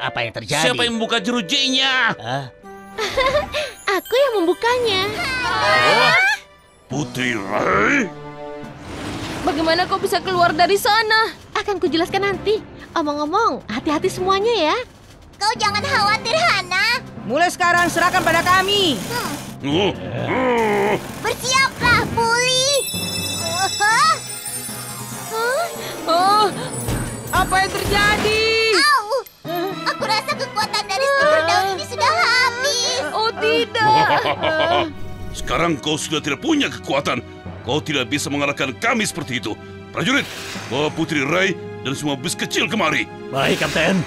Apa yang terjadi? Siapa yang membuka jerujinya? Huh? Aku yang membukanya. Oh, Putri Rey? Bagaimana kau bisa keluar dari sana? Akan kujelaskan nanti. Omong-omong, hati-hati semuanya ya. Kau jangan khawatir, Hana. Mulai sekarang serahkan pada kami. Hmm. Oh. Oh. Bersiaplah, Wuli. Huh? Huh? Oh, apa yang terjadi? Au. Aku rasa kekuatan dari stiker daun ini sudah habis. Oh, tidak. Sekarang kau sudah tidak punya kekuatan. Kau tidak bisa mengalahkan kami seperti itu. Prajurit, bawa Putri Rey dan semua bis kecil kemari. Baik, Kapten.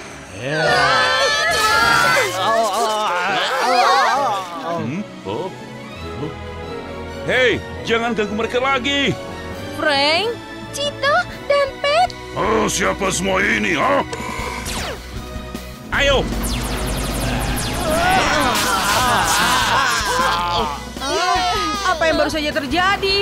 Hei, jangan ganggu mereka lagi. Frank, Cita, dan Pet. Oh, siapa semua ini, ha? Ayo. Apa yang baru saja terjadi?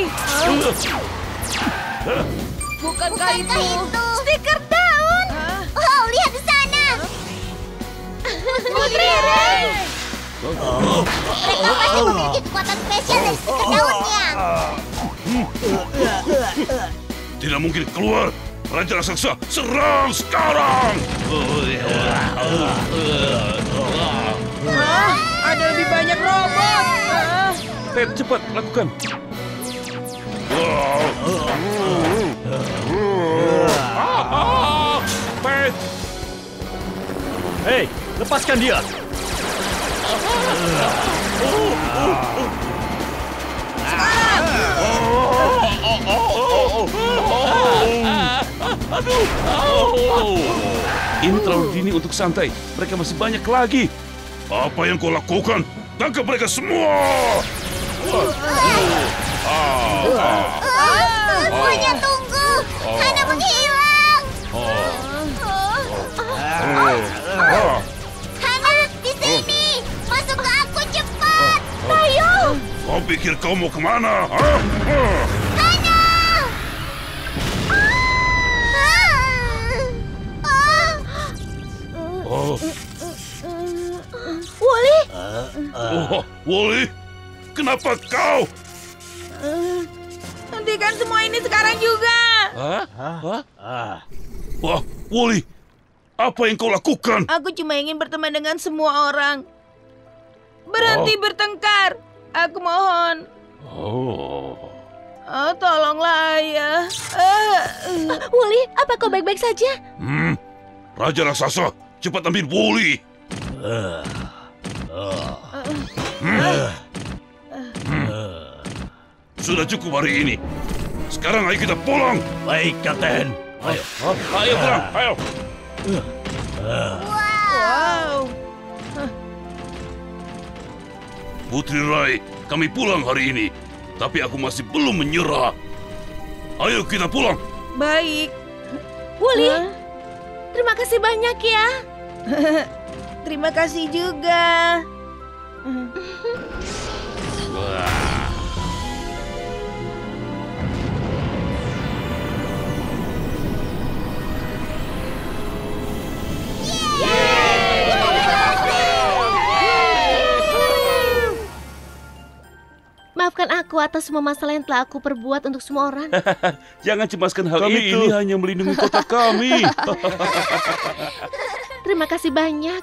Bukankah itu? itu stiker daun? Wow, lihat di sana. Putri Rey. Mereka pasti memiliki kekuatan spesial dari stiker daunnya. Tidak mungkin keluar. Raja Raksasa, serang sekarang! Hah? Ada lebih banyak robot! Pet, cepat, lakukan! Pet! Hei, lepaskan dia! Aduh! Oh. Ini terlalu dini untuk santai. Mereka masih banyak lagi. Apa yang kau lakukan? Tangkap mereka semua! Semuanya tunggu! Hana menghilang! Hana, di sini! Masuk ke aku cepat! Tayo! Kau pikir kau mau kemana? Hana! Oh. Wuli? Oh, Wuli? Kenapa kau? Hentikan semua ini sekarang juga. Hah? Hah? Wah, Wuli, apa yang kau lakukan? Aku cuma ingin berteman dengan semua orang. Berhenti oh. bertengkar. Aku mohon. Oh. Oh, tolonglah ayah. Uh. Wuli, apa kau baik-baik saja? Hmm, Raja Raksasa. Cepat ambil Wuli. Uh, uh, hmm. uh, hmm. Sudah cukup hari ini. Sekarang ayo kita pulang. Baik, Kapten. Ayo, ayo pulang. Ayo. Wow. Putri Rey, kami pulang hari ini. Tapi aku masih belum menyerah. Ayo kita pulang. Baik, Wuli. Huh? Terima kasih banyak ya. Terima kasih juga. Maafkan aku atas semua masalah yang telah aku perbuat untuk semua orang. Jangan cemaskan hal kami itu. Kami ini hanya melindungi kota kami. Terima kasih banyak.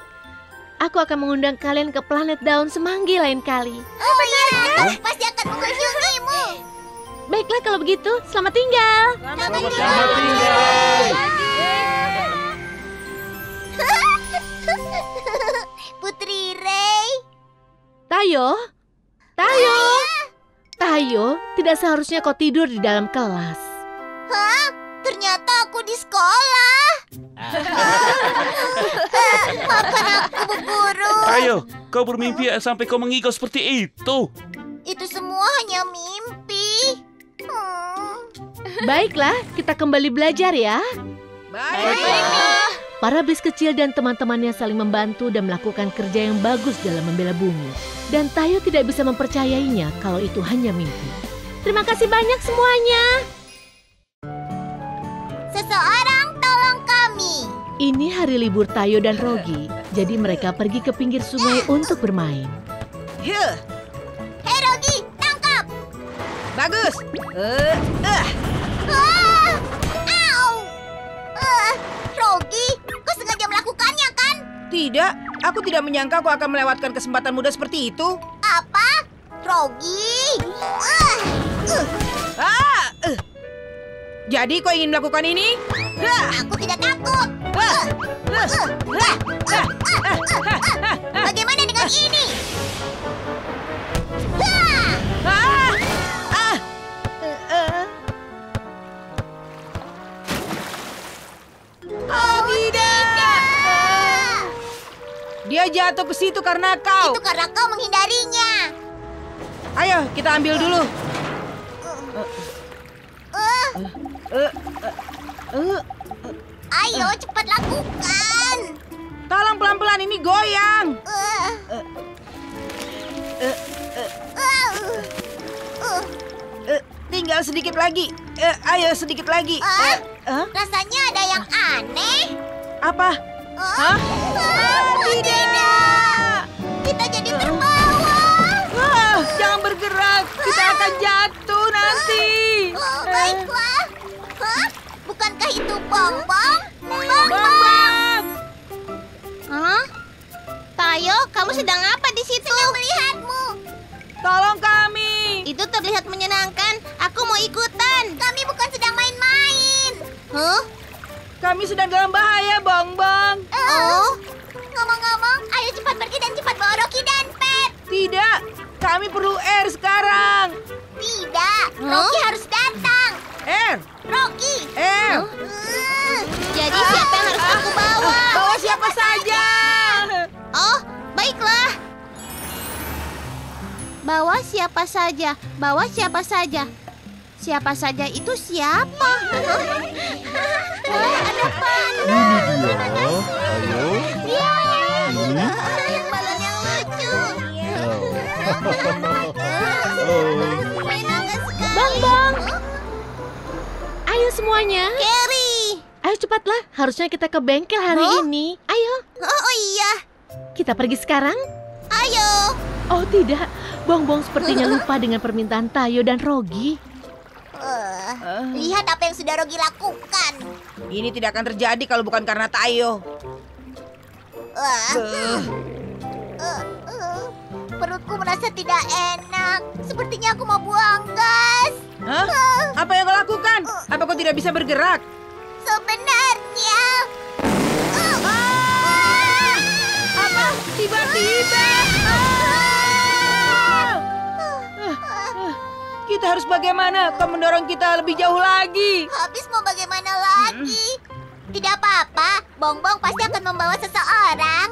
Aku akan mengundang kalian ke planet daun semanggi lain kali. Oh, benar. Aku pasti akan mengunjungimu. Baiklah kalau begitu. Selamat tinggal. Selamat, selamat, selamat, selamat tinggal. Putri Rey. Tayo. Tayo. Tayo, tidak seharusnya kau tidur di dalam kelas. Hah? Ternyata aku di sekolah. Makan aku berburu. Tayo, kau bermimpi sampai kau mengigau seperti itu. Itu semua hanya mimpi. Hmm. Baiklah, kita kembali belajar ya. Baiklah. Para bis kecil dan teman-temannya saling membantu dan melakukan kerja yang bagus dalam membela bumi. Dan Tayo tidak bisa mempercayainya kalau itu hanya mimpi. Terima kasih banyak semuanya. Seseorang tolong kami. Ini hari libur Tayo dan Rogi. Jadi mereka pergi ke pinggir sungai uh. untuk bermain. Hei Rogi, tangkap. Bagus. Uh, uh. Oh, ow. Uh, Rogi, kau sengaja melakukannya kan? Tidak. Aku tidak menyangka aku akan melewatkan kesempatan muda seperti itu. Apa? Rogi? Uh. Uh. Ah. Uh. Jadi kau ingin melakukan ini? Uh. Aku tidak takut. Uh. Uh. Uh. Uh. Uh. Uh. Uh. Uh. Bagaimana dengan ini? Uh. Dia jatuh ke situ karena kau. Itu karena kau menghindarinya. Ayo, kita ambil dulu. Ayo, cepat lakukan. Tolong pelan-pelan, ini goyang. Tinggal sedikit lagi. Ayo, sedikit lagi. Rasanya ada yang aneh. Apa? Hah? Oh, tidak. tidak! Kita jadi terbawa! Oh, jangan bergerak! Kita ah. akan jatuh nanti! Oh, baiklah! Hah? Bukankah itu Bongbong? Bongbong! Hah? Tayo, kamu sedang apa di situ? Sedang melihatmu! Tolong kami! Itu terlihat menyenangkan! Aku mau ikutan! Kami bukan sedang main-main! Huh? Kami sedang dalam bahaya, Bongbong. Oh, ngomong-ngomong, ayo cepat pergi dan cepat bawa Rocky dan Pet. Tidak, kami perlu air sekarang. Tidak, Rocky huh? harus datang. Air, Rocky. Air. Uh. Jadi siapa yang harus aku bawa? Bawa siapa, siapa saja. saja. Oh, baiklah. Bawa siapa saja, bawa siapa saja. Siapa saja itu siapa? Wah, ada panas. Terima kasih. Ya, balon yang lucu. Bongbong. Ayo semuanya. Carrie. Ayo cepatlah. Harusnya kita ke bengkel hari huh? ini. Ayo. Oh, oh iya. Kita pergi sekarang. Ayo. Oh tidak. Bongbong sepertinya lupa dengan permintaan Tayo dan Rogi. Uh, uh. Lihat apa yang sudah Rogi lakukan. Ini tidak akan terjadi kalau bukan karena Tayo. uh. Uh. Uh, uh. Perutku merasa tidak enak. Sepertinya aku mau buang gas. huh? uh. Apa yang kau lakukan? Uh. Apa kau tidak bisa bergerak? Sebenarnya uh. Uh. Uh. Apa? Tiba-tiba uh. Kita harus bagaimana? Kau mendorong kita lebih jauh lagi. Habis mau bagaimana lagi? Hmm. Tidak apa-apa. Bongbong pasti akan membawa seseorang.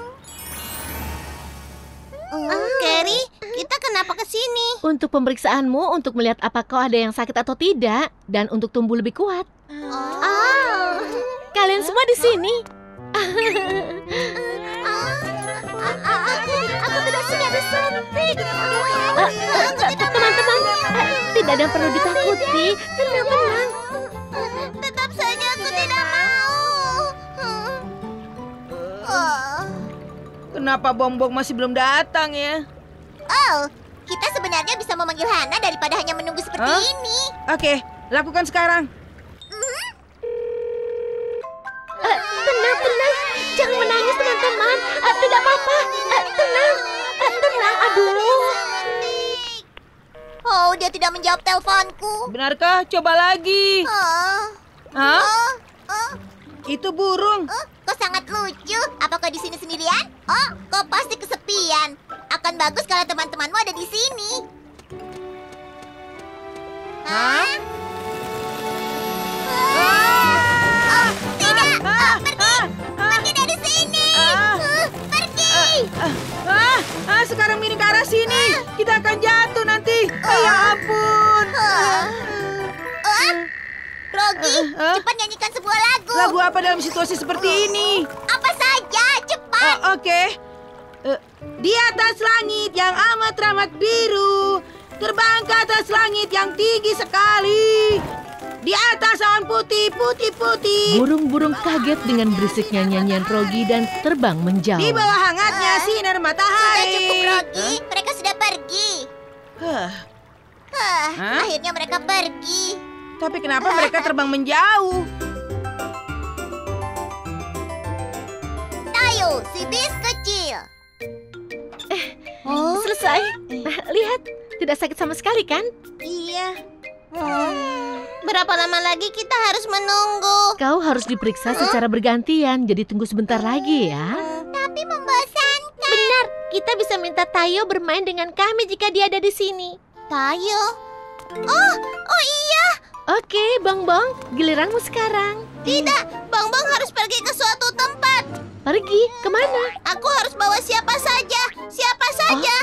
Hmm. Oh, Carrie, kita kenapa ke sini? Untuk pemeriksaanmu, untuk melihat apa kau ada yang sakit atau tidak, dan untuk tumbuh lebih kuat. Oh. Oh. Kalian semua di sini. Aku, aku tidak suka disuntik. Teman-teman, tidak ada yang perlu ditakuti. Tenang-tenang. Tetap saja aku tidak mau. Kenapa Bongbong masih belum datang ya? Oh, kita sebenarnya bisa memanggil Hana daripada hanya menunggu seperti huh? ini. Oke, lakukan sekarang. Tenang-tenang, uh, jangan menangis teman-teman. Uh, tidak apa-apa. Uh, tenang, uh, tenang. Aduh. Oh, dia tidak menjawab teleponku. Benarkah? Coba lagi. Oh. Hah? Oh. Oh. Itu burung. Oh, kau sangat lucu. Apa kau di sini sendirian? Oh, kau pasti kesepian. Akan bagus kalau teman-temanmu ada di sini. Hah? Huh? Ah, pergi! Ah, pergi dari sini! Ah, uh, pergi! Ah, ah, ah, sekarang ini ke arah sini. Ah, kita akan jatuh nanti. Ah, oh, ya ampun. Ah, ah, Rogi, ah, cepat nyanyikan sebuah lagu. Lagu apa dalam situasi seperti uh, ini? Apa saja, cepat. Oh, Oke. Okay. Uh, di atas langit yang amat ramah biru. Terbang ke atas langit yang tinggi sekali. Di atas awan putih, putih-putih. Burung-burung kaget dengan berisiknya nyanyian Rogi dan terbang menjauh. Di bawah hangatnya uh, sinar matahari. Sudah cukup, Rogi. Huh? Mereka sudah pergi. Huh. Huh. Huh? Akhirnya mereka pergi. Tapi kenapa mereka terbang menjauh? Tayo, si bis kecil. Eh, oh. Selesai. Lihat, tidak sakit sama sekali, kan? Iya. Oh. Berapa lama lagi kita harus menunggu? Kau harus diperiksa secara bergantian, jadi tunggu sebentar lagi ya. Tapi membosankan. Benar, kita bisa minta Tayo bermain dengan kami jika dia ada di sini. Tayo? Oh, oh iya. Oke, Bongbong, giliranmu sekarang. Tidak, Bongbong harus pergi ke suatu tempat. Pergi? Kemana? Aku harus bawa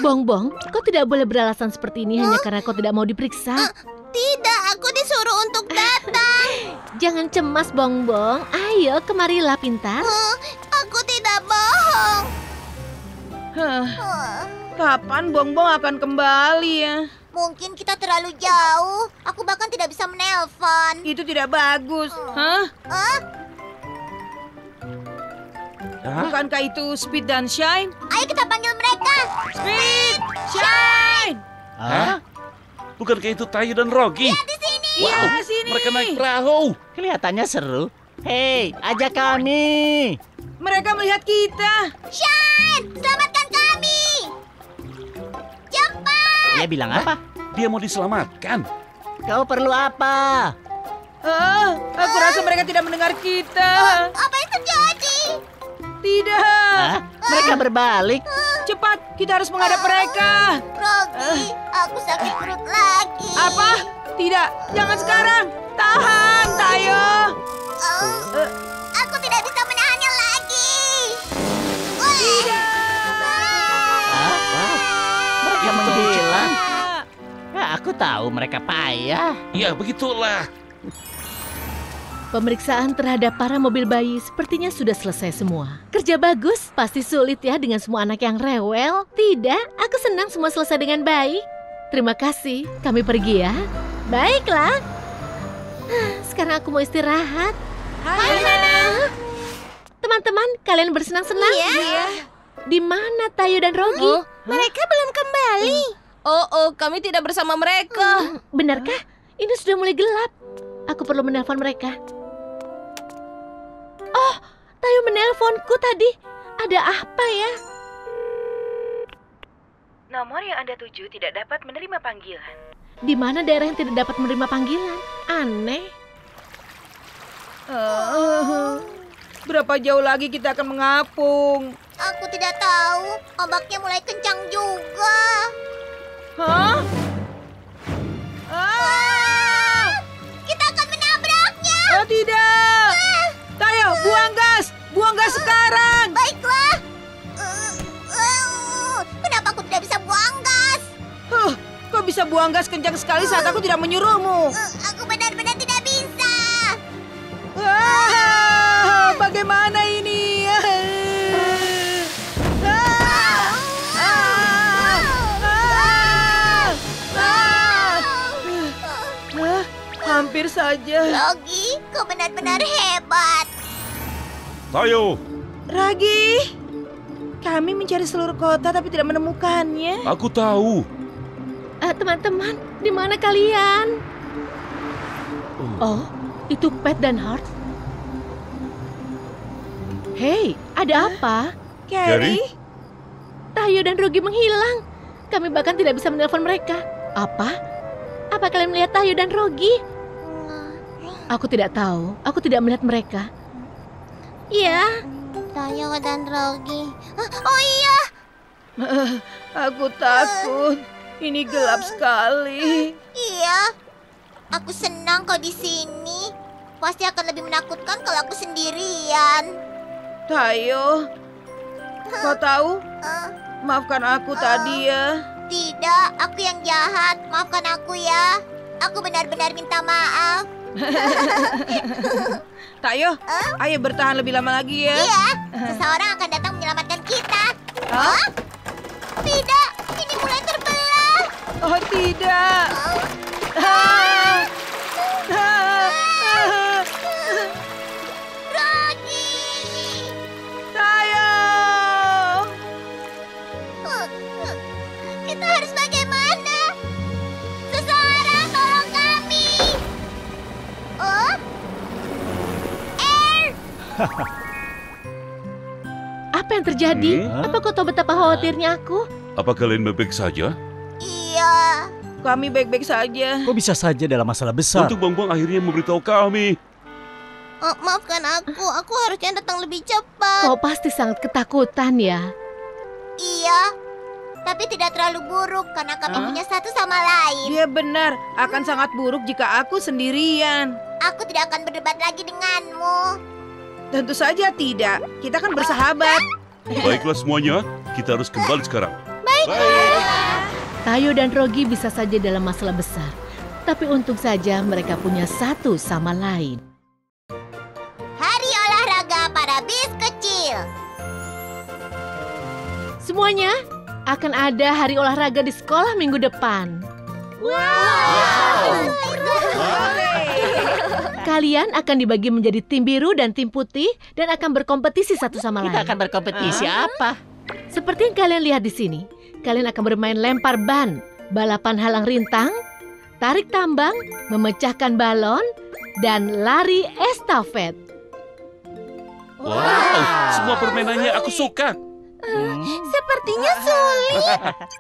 Bongbong, kau tidak boleh beralasan seperti ini huh? hanya karena kau tidak mau diperiksa. Uh, tidak, aku disuruh untuk datang. Jangan cemas, Bongbong. Ayo, kemarilah, pintar. Uh, aku tidak bohong. Huh. Uh. Kapan Bongbong akan kembali ya? Mungkin kita terlalu jauh. Aku bahkan tidak bisa menelpon. Itu tidak bagus. Hah? Huh? Bukankah itu Speed dan Shine? Ayo kita panggil mereka. Speed! Shine! Hah? Bukankah itu Tayo dan Rogi? Iya, di sini. Wow, ya, di sini. Mereka naik perahu. Kelihatannya seru. Hei, ajak kami. Mereka melihat kita. Shine, selamatkan kami. Dia bilang apa? Dia mau diselamatkan. Kau perlu apa? Ah, aku ah. rasa mereka tidak mendengar kita. Ah, apa yang terjadi? Tidak. Ah, mereka ah. berbalik. Ah. Cepat, kita harus menghadap ah. mereka. Rogi, ah. aku sakit perut lagi. Apa? Tidak, jangan ah. sekarang. Tahan, Tayo. Ah. Ah. Aku tidak bisa menahannya lagi. Tidak. Menghilang. Ya, aku tahu mereka payah. Ya, begitulah. Pemeriksaan terhadap para mobil bayi sepertinya sudah selesai semua. Kerja bagus, pasti sulit ya dengan semua anak yang rewel. Tidak, aku senang semua selesai dengan baik. Terima kasih, kami pergi ya. Baiklah. Sekarang aku mau istirahat. Hai, Hai Hana. Teman-teman, kalian bersenang-senang? Iya. Ya. Di mana Tayo dan Rogi? Oh, mereka huh? belum kembali. Oh, oh, kami tidak bersama mereka. Benarkah? Ini sudah mulai gelap. Aku perlu menelpon mereka. Oh, Tayo menelponku tadi. Ada apa ya? Nomor yang Anda tuju tidak dapat menerima panggilan. Di mana daerah yang tidak dapat menerima panggilan? Aneh. Uh, berapa jauh lagi kita akan mengapung? Aku tidak tahu. Ombaknya mulai kencang juga. Hah? Ah! Kita akan menabraknya. Oh tidak. Ah! Tayo, buang gas. Buang gas uh, sekarang. Baiklah. Uh, uh, kenapa aku tidak bisa buang gas? Huh, kau bisa buang gas kencang sekali saat aku tidak menyuruhmu. Uh, aku benar-benar tidak bisa. Ah! Bagaimana ini? Hampir saja. Rogi, kau benar-benar hebat. Tayo. Rogi, kami mencari seluruh kota tapi tidak menemukannya. Aku tahu. Uh, teman-teman, di mana kalian? Uh. Oh, itu Pat dan Hart. Hei, ada apa? Carrie? Huh? Tayo dan Rogi menghilang. Kami bahkan tidak bisa menelpon mereka. Apa? Apa kalian melihat Tayo dan Rogi? Aku tidak tahu. Aku tidak melihat mereka. Iya. Tayo dan Rogi. Oh iya. Uh, aku takut. Ini gelap sekali. Iya. Aku senang kau di sini. Pasti akan lebih menakutkan kalau aku sendirian. Tayo. Kau tahu? Maafkan aku uh, tadi ya. Tidak. Aku yang jahat. Maafkan aku ya. Aku benar-benar minta maaf. Tayo, uh? ayo bertahan lebih lama lagi ya. Iya, seseorang akan datang menyelamatkan kita. Huh? Oh? Tidak, ini mulai terbelah. Oh tidak. Oh. Ah. Ah. Ah. Rogi. Tayo. Kita harus bagaimana? Seseorang tolong kami. Oh? Air! Apa yang terjadi? Hmm? Apa kau tahu betapa khawatirnya aku? Apa kalian baik-baik saja? Iya. Kami baik-baik saja. Kok bisa saja dalam masalah besar? Untuk Bongbong akhirnya memberitahu kami. Oh, maafkan aku. Aku harusnya datang lebih cepat. Kau pasti sangat ketakutan ya? Iya. Tapi tidak terlalu buruk karena kami huh? punya satu sama lain. Iya benar, akan hmm. sangat buruk jika aku sendirian. Aku tidak akan berdebat lagi denganmu. Tentu saja tidak, kita kan bersahabat. Baiklah semuanya, kita harus kembali sekarang. Baik. Baik. Tayo dan Rogi bisa saja dalam masalah besar. Tapi untung saja mereka punya satu sama lain. Hari olahraga para bis kecil. Semuanya akan ada hari olahraga di sekolah minggu depan. Wow! Wow. Kalian akan dibagi menjadi tim biru dan tim putih dan akan berkompetisi satu sama lain. Kita akan berkompetisi uh. apa? Seperti yang kalian lihat di sini, kalian akan bermain lempar ban, balapan halang rintang, tarik tambang, memecahkan balon, dan lari estafet. Wow, wow. Semua permainannya aku suka. Hmm. Sepertinya sulit.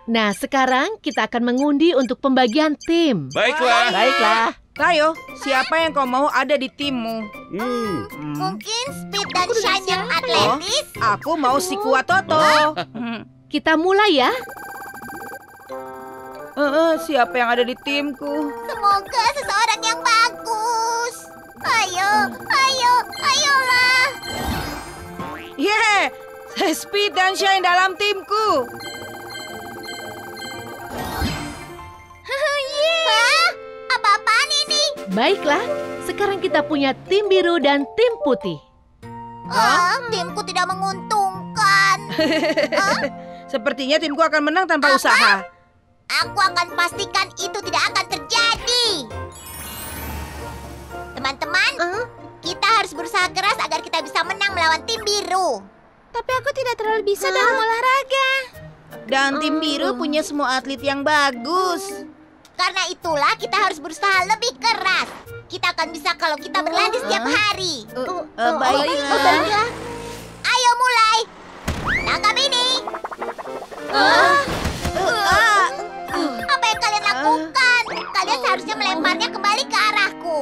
Nah, sekarang kita akan mengundi untuk pembagian tim. Baiklah. Baiklah. Tayo, siapa yang kau mau ada di timmu? Hmm. Hmm. Mungkin Speed dan Shine yang atletis. Oh, aku mau si kuat Toto. Kita mulai ya. Eh, uh, uh, siapa yang ada di timku? Semoga seseorang yang bagus. Ayo, ayo, ayolah. Yeah. Speed dan Shine dalam timku. Wah, apa-apaan ini? Baiklah, sekarang kita punya tim biru dan tim putih. Oh, timku tidak menguntungkan. Oh? Sepertinya timku akan menang tanpa apa? usaha. Aku akan pastikan itu tidak akan terjadi. Teman-teman, uh? kita harus berusaha keras agar kita bisa menang melawan tim biru. Tapi aku tidak terlalu bisa huh? dalam olahraga. Dan tim biru punya semua atlet yang bagus. Karena itulah kita harus berusaha lebih keras. Kita akan bisa kalau kita berlatih setiap hari. uh, uh, uh, Baiklah. Oh, baiklah. Ayo mulai. Tangkap ini. uh, uh, uh, uh, Apa yang kalian lakukan? Kalian seharusnya melemparnya kembali ke arahku.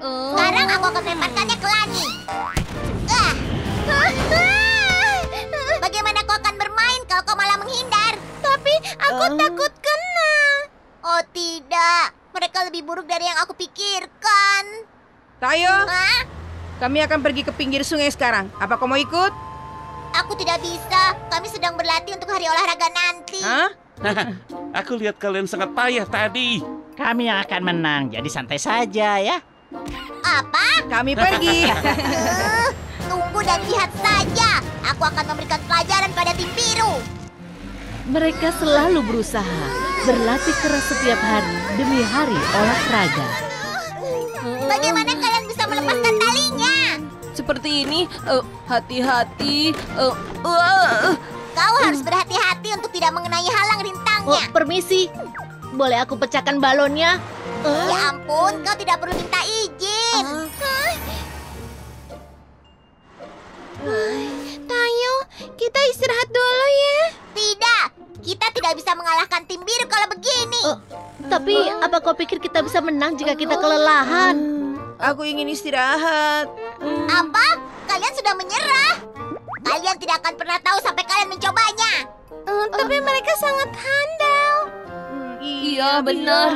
Sekarang aku akan melemparkannya ke Lani. uh. Bagaimana kau akan bermain kalau kau malah menghindar? Tapi aku uh. takut kena. Oh tidak, mereka lebih buruk dari yang aku pikirkan. Tayo, Hah? kami akan pergi ke pinggir sungai sekarang. Apa kau mau ikut? Aku tidak bisa, kami sedang berlatih untuk hari olahraga nanti. Hah? Aku lihat kalian sangat payah tadi. Kami yang akan menang, jadi santai saja ya. Apa? Kami pergi. Tunggu dan lihat saja. Aku akan memberikan pelajaran pada tim biru. Mereka selalu berusaha berlatih keras setiap hari demi hari olahraga. Bagaimana kalian bisa melepaskan talinya? Seperti ini, hati-hati. Uh, uh, uh, uh. Kau harus berhati-hati untuk tidak mengenai halang rintangnya. Oh, permisi, boleh aku pecahkan balonnya? Uh. Ya ampun, kau tidak perlu minta izin. Uh. Tayo, kita istirahat dulu ya. Tidak, kita tidak bisa mengalahkan tim biru kalau begini. Oh, tapi apa kau pikir kita bisa menang jika kita kelelahan? Aku ingin istirahat. Apa? Kalian sudah menyerah? Kalian tidak akan pernah tahu sampai kalian mencobanya. uh, Tapi uh. mereka sangat handal. Iya, benar.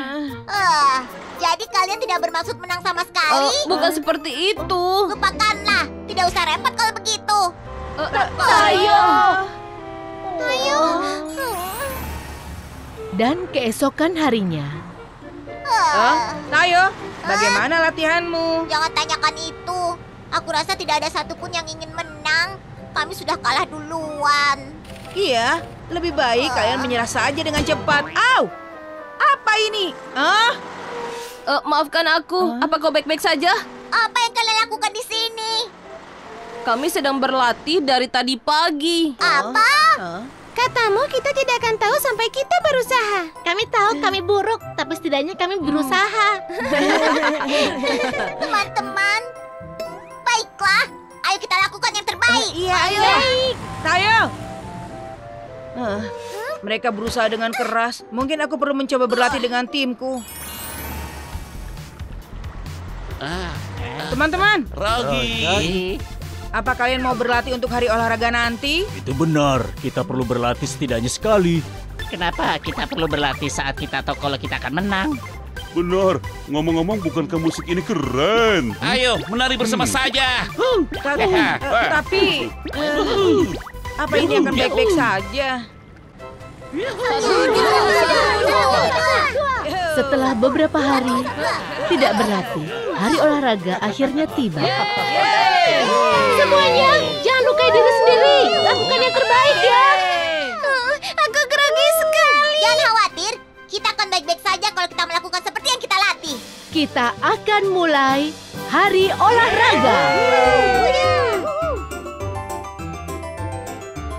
uh, Jadi kalian tidak bermaksud menang sama sekali? Uh, bukan seperti itu. Lupakanlah, tidak usah repot kalau begitu. Uh, Tayo! Tayo! Dan keesokan harinya. Uh, Tayo, bagaimana uh, latihanmu? Jangan tanyakan itu. Aku rasa tidak ada satupun yang ingin menang. Kami sudah kalah duluan. Iya, lebih baik uh, kalian menyerah saja dengan cepat. Au! Apa ini? Hah? Uh, maafkan aku. Huh? Apa kau baik-baik saja? Apa yang kalian lakukan di sini? Kami sedang berlatih dari tadi pagi. Apa? Huh? Katamu kita tidak akan tahu sampai kita berusaha. Kami tahu kami buruk, tapi setidaknya kami berusaha. Teman-teman, baiklah. Ayo kita lakukan yang terbaik. Iya, ayo. Baik. Tayo. Uh. Mereka berusaha dengan keras. Mungkin aku perlu mencoba berlatih dengan timku. Teman-teman, Rogi, apa kalian mau berlatih untuk hari olahraga nanti? Itu benar, kita perlu berlatih setidaknya sekali. Kenapa kita perlu berlatih saat kita tahu kalau kita akan menang? Benar, ngomong-ngomong bukankah musik ini keren? Ayo, menari bersama hmm. saja. Uh, Tapi, uh, apa ini akan baik-baik saja? Setelah beberapa hari tidak berlatih, hari olahraga akhirnya tiba. Semuanya, jangan lukai diri sendiri. Lakukan yang terbaik ya. Uh, aku grogi sekali. Jangan khawatir, kita akan baik-baik saja kalau kita melakukan seperti yang kita latih. Kita akan mulai hari olahraga.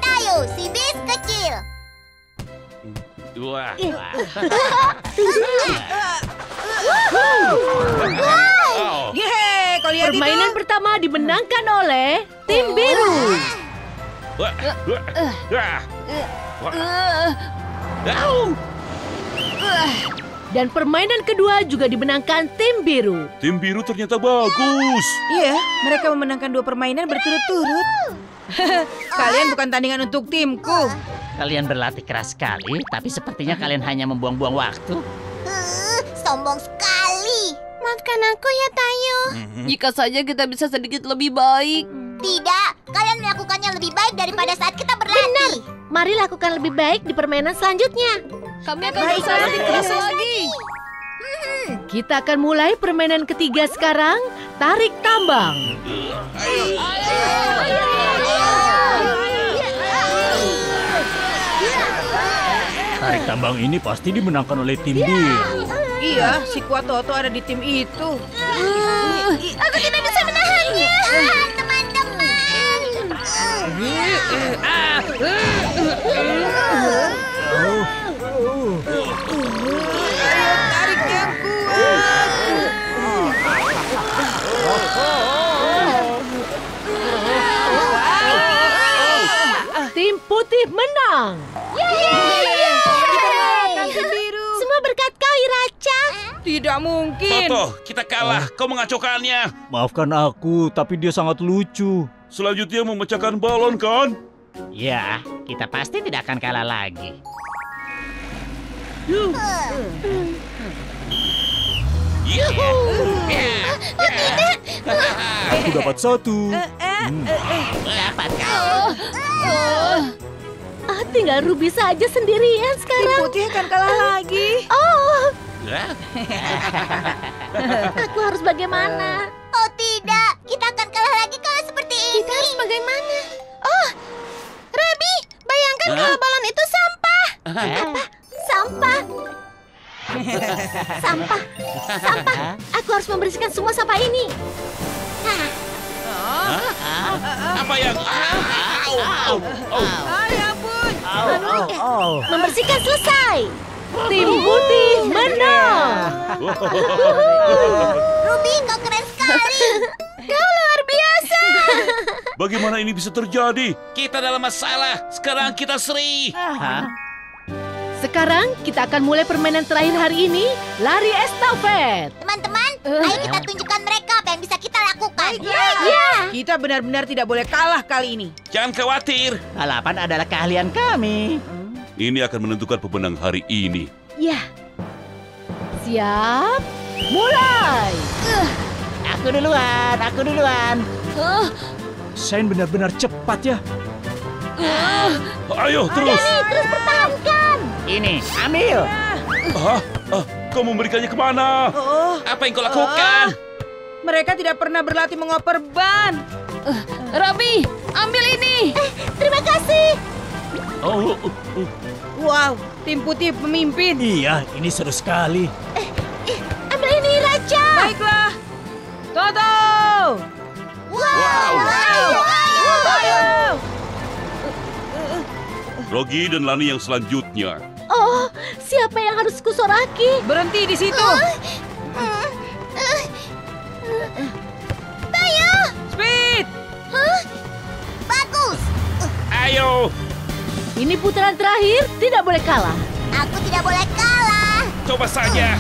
Tayo, si bis kecil. Dua. Wow. Yeay, kau lihat itu? Permainan pertama dimenangkan oleh tim biru. Dan permainan kedua juga dimenangkan tim biru. Tim biru ternyata bagus. Iya, mereka memenangkan dua permainan berturut-turut. Kalian bukan tandingan untuk timku. Kalian berlatih keras sekali, tapi sepertinya kalian hanya membuang-buang waktu. Uh, sombong sekali. Maafkan aku ya, Tayo. Jika saja kita bisa sedikit lebih baik. Tidak, kalian melakukannya lebih baik daripada saat kita berlatih. Benar. Mari lakukan lebih baik di permainan selanjutnya. Kami akan berusaha lebih keras lagi. Kita akan mulai permainan ketiga sekarang, tarik tambang. Tarik tambang ini pasti dimenangkan oleh tim biru. Iya, si kuat Toto ada di tim itu. Uh, aku tidak bisa menahannya, teman-teman. Tarik yang kuat. Tim putih menang. Yeay! Tim biru. Semua berkat kau, Iraca. Tidak mungkin. Toto, kita kalah. Kau mengacaukannya. Maafkan aku, tapi dia sangat lucu. Selanjutnya memecahkan balon, kan? Ya, kita pasti tidak akan kalah lagi. Yuhu! Oh tidak! Aku dapat satu. Dapat kau. Ah, tinggal Ruby saja sendirian sekarang. Tim putih akan kalah lagi. Oh. Aku harus bagaimana? Oh tidak, kita akan kalah lagi kalau seperti ini. Kita harus bagaimana? Oh, Ruby, bayangkan kalau balon itu sampah. Apa? Sampah. Sampah. Sampah. Aku harus membersihkan semua sampah ini. Hah? Apa yang... Au, au, au. Ay, ampun. Membersihkan selesai. Tim putih menang. Ruby, kau keren sekali. Kau luar biasa. Bagaimana ini bisa terjadi? Kita dalam masalah. Sekarang kita seri. Hah? Sekarang kita akan mulai permainan terakhir hari ini, lari estafet. Teman-teman, uh. ayo kita tunjukkan mereka apa yang bisa kita lakukan. Ya. Ya. Kita benar-benar tidak boleh kalah kali ini. Jangan khawatir. Balapan adalah keahlian kami. Ini akan menentukan pemenang hari ini. Ya. Siap, mulai. Uh. Aku duluan, aku duluan. Uh. Shine benar-benar cepat ya. Uh. Ayo terus. Adali, terus pertahankan. Ini, ambil. Hah? Ah, kau memberikannya kemana? Oh, apa yang kau lakukan? Oh, mereka tidak pernah berlatih mengoper ban. Uh, Robi, ambil ini. Eh, terima kasih. Oh, uh, uh. Wow, tim putih pemimpin. Iya, ini seru sekali. Eh, eh, ambil ini, Raja. Baiklah. Toto. Wow. Wow. Wow. Wow. Wow. Rogi dan Lani yang selanjutnya. Oh, siapa yang harus kusoraki? Berhenti di situ. Tayo! Speed! Bagus! Ayo! Ini putaran terakhir, tidak boleh kalah. Aku tidak boleh kalah. Coba saja.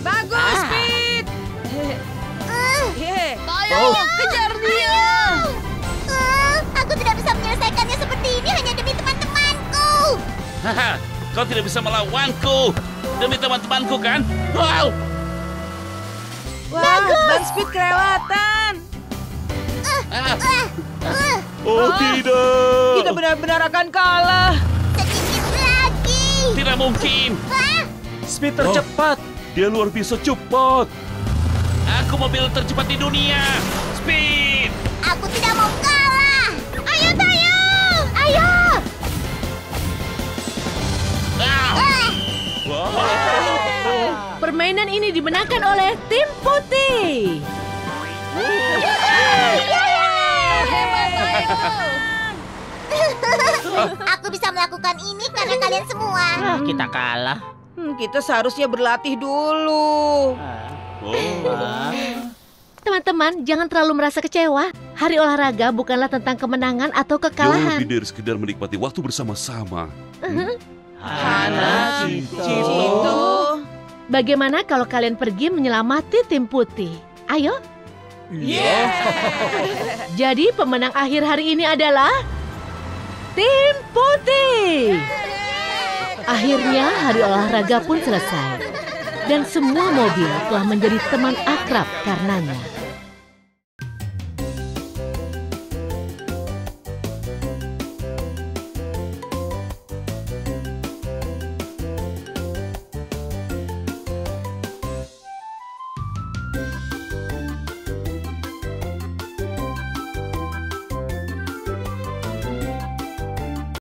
Bagus, Speed! Tayo, kejar dia! Aku tidak bisa menyelesaikannya seperti ini hanya demi teman-temanku. Haha, kau tidak bisa melawanku. Demi teman-temanku, kan? Wow! Wah, ban Speed kelewatan. Uh, uh, uh. Oh, tidak. Kita benar-benar akan kalah. Tidak mungkin. Speed tercepat. Oh, dia luar biasa cepat. Aku mobil tercepat di dunia. Speed. Aku tidak mau kalah. Ayo Tayo. Ayo. Wow. Wow. Wow. Permainan ini dimenangkan oleh tim putih. Aku bisa melakukan ini karena kalian semua. Ah, kita kalah. Hmm, kita seharusnya berlatih dulu. Teman-teman, oh. Jangan terlalu merasa kecewa. Hari olahraga bukanlah tentang kemenangan atau kekalahan. Jauh lebih dari sekedar menikmati waktu bersama-sama. Hmm? Hana, Cito. Bagaimana kalau kalian pergi menyelamati tim putih? Ayo. Yeah. Jadi pemenang akhir hari ini adalah tim putih. Akhirnya hari olahraga pun selesai. Dan semua mobil telah menjadi teman akrab karenanya.